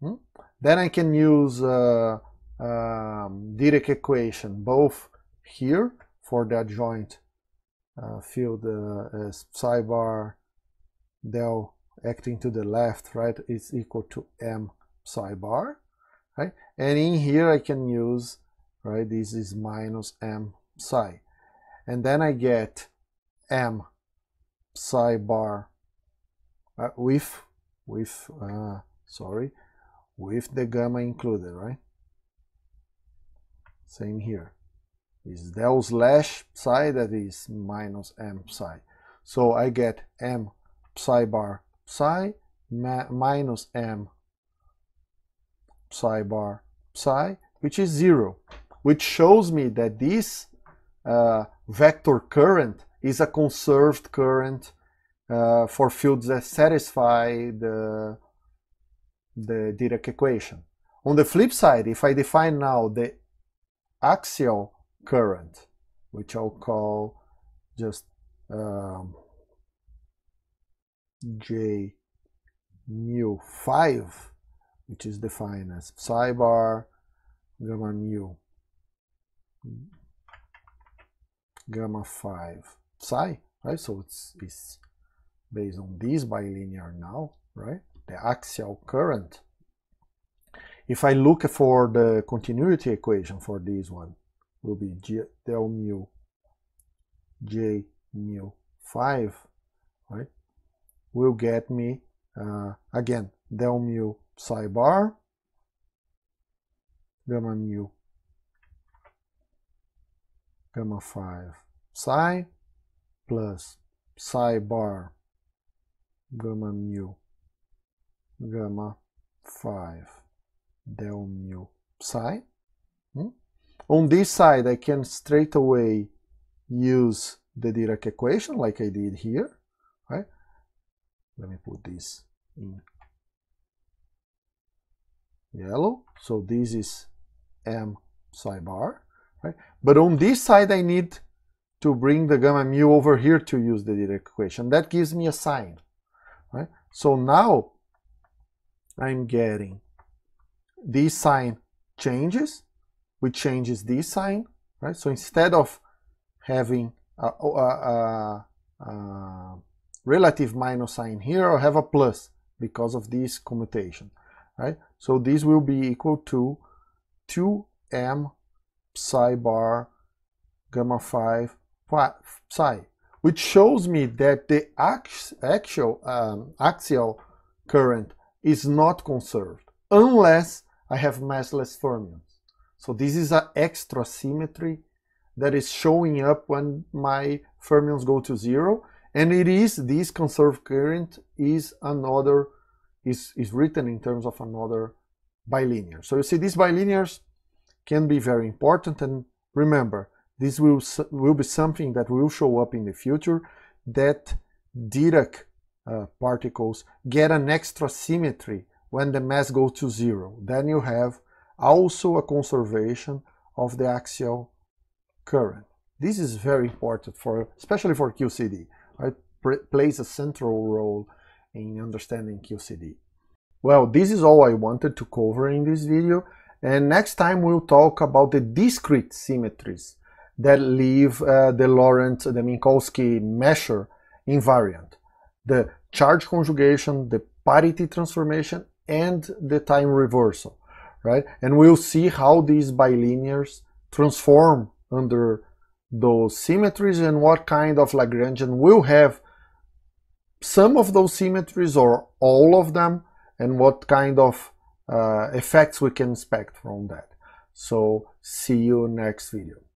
Hmm? Then I can use uh, um, Dirac equation both here for the adjoint uh, field uh, as psi bar del acting to the left, right, is equal to m psi bar, right? And in here I can use, right, this is minus m psi, and then I get m psi bar uh, with with uh, sorry with the gamma included, right? Same here, is del slash psi, that is minus m psi, so I get m psi bar psi minus m psi bar psi, which is zero, which shows me that this uh, vector current is a conserved current uh, for fields that satisfy the, the Dirac equation. On the flip side, if I define now the axial current, which I'll call just um, J mu five, which is defined as psi bar gamma mu gamma five psi, right? So it's, it's based on these bilinear now, right? The axial current. If I look for the continuity equation for this one, will be G, del mu J mu five, right? Will get me uh, again del mu psi bar gamma mu gamma five psi plus psi bar gamma mu gamma five del mu psi. Hmm? On this side, I can straight away use the Dirac equation like I did here, right? Let me put this in yellow. So this is m psi bar, right? But on this side, I need to bring the gamma mu over here to use the Dirac equation. That gives me a sign, right? So now I'm getting this sign changes, which changes this sign, right? So instead of having a, a, a, a relative minus sign here, I'll have a plus because of this commutation, right? So this will be equal to two m psi bar gamma five psi, which shows me that the ax, actual um, axial current is not conserved unless I have massless fermions. So this is an extra symmetry that is showing up when my fermions go to zero, and it is this conserved current is another is is written in terms of another bilinear. So you see, these bilinears can be very important, and remember, this will will be something that will show up in the future, that Dirac uh, particles get an extra symmetry when the mass goes to zero. Then you have also a conservation of the axial current. This is very important, for especially for Q C D. It plays a central role in understanding Q C D. Well, this is all I wanted to cover in this video, and next time we'll talk about the discrete symmetries that leave uh, the Lorentz, the Minkowski measure invariant: the charge conjugation, the parity transformation, and the time reversal. Right? And we'll see how these bilinears transform under those symmetries, and what kind of Lagrangian will have some of those symmetries or all of them, and what kind of uh, effects we can expect from that. So see you next video.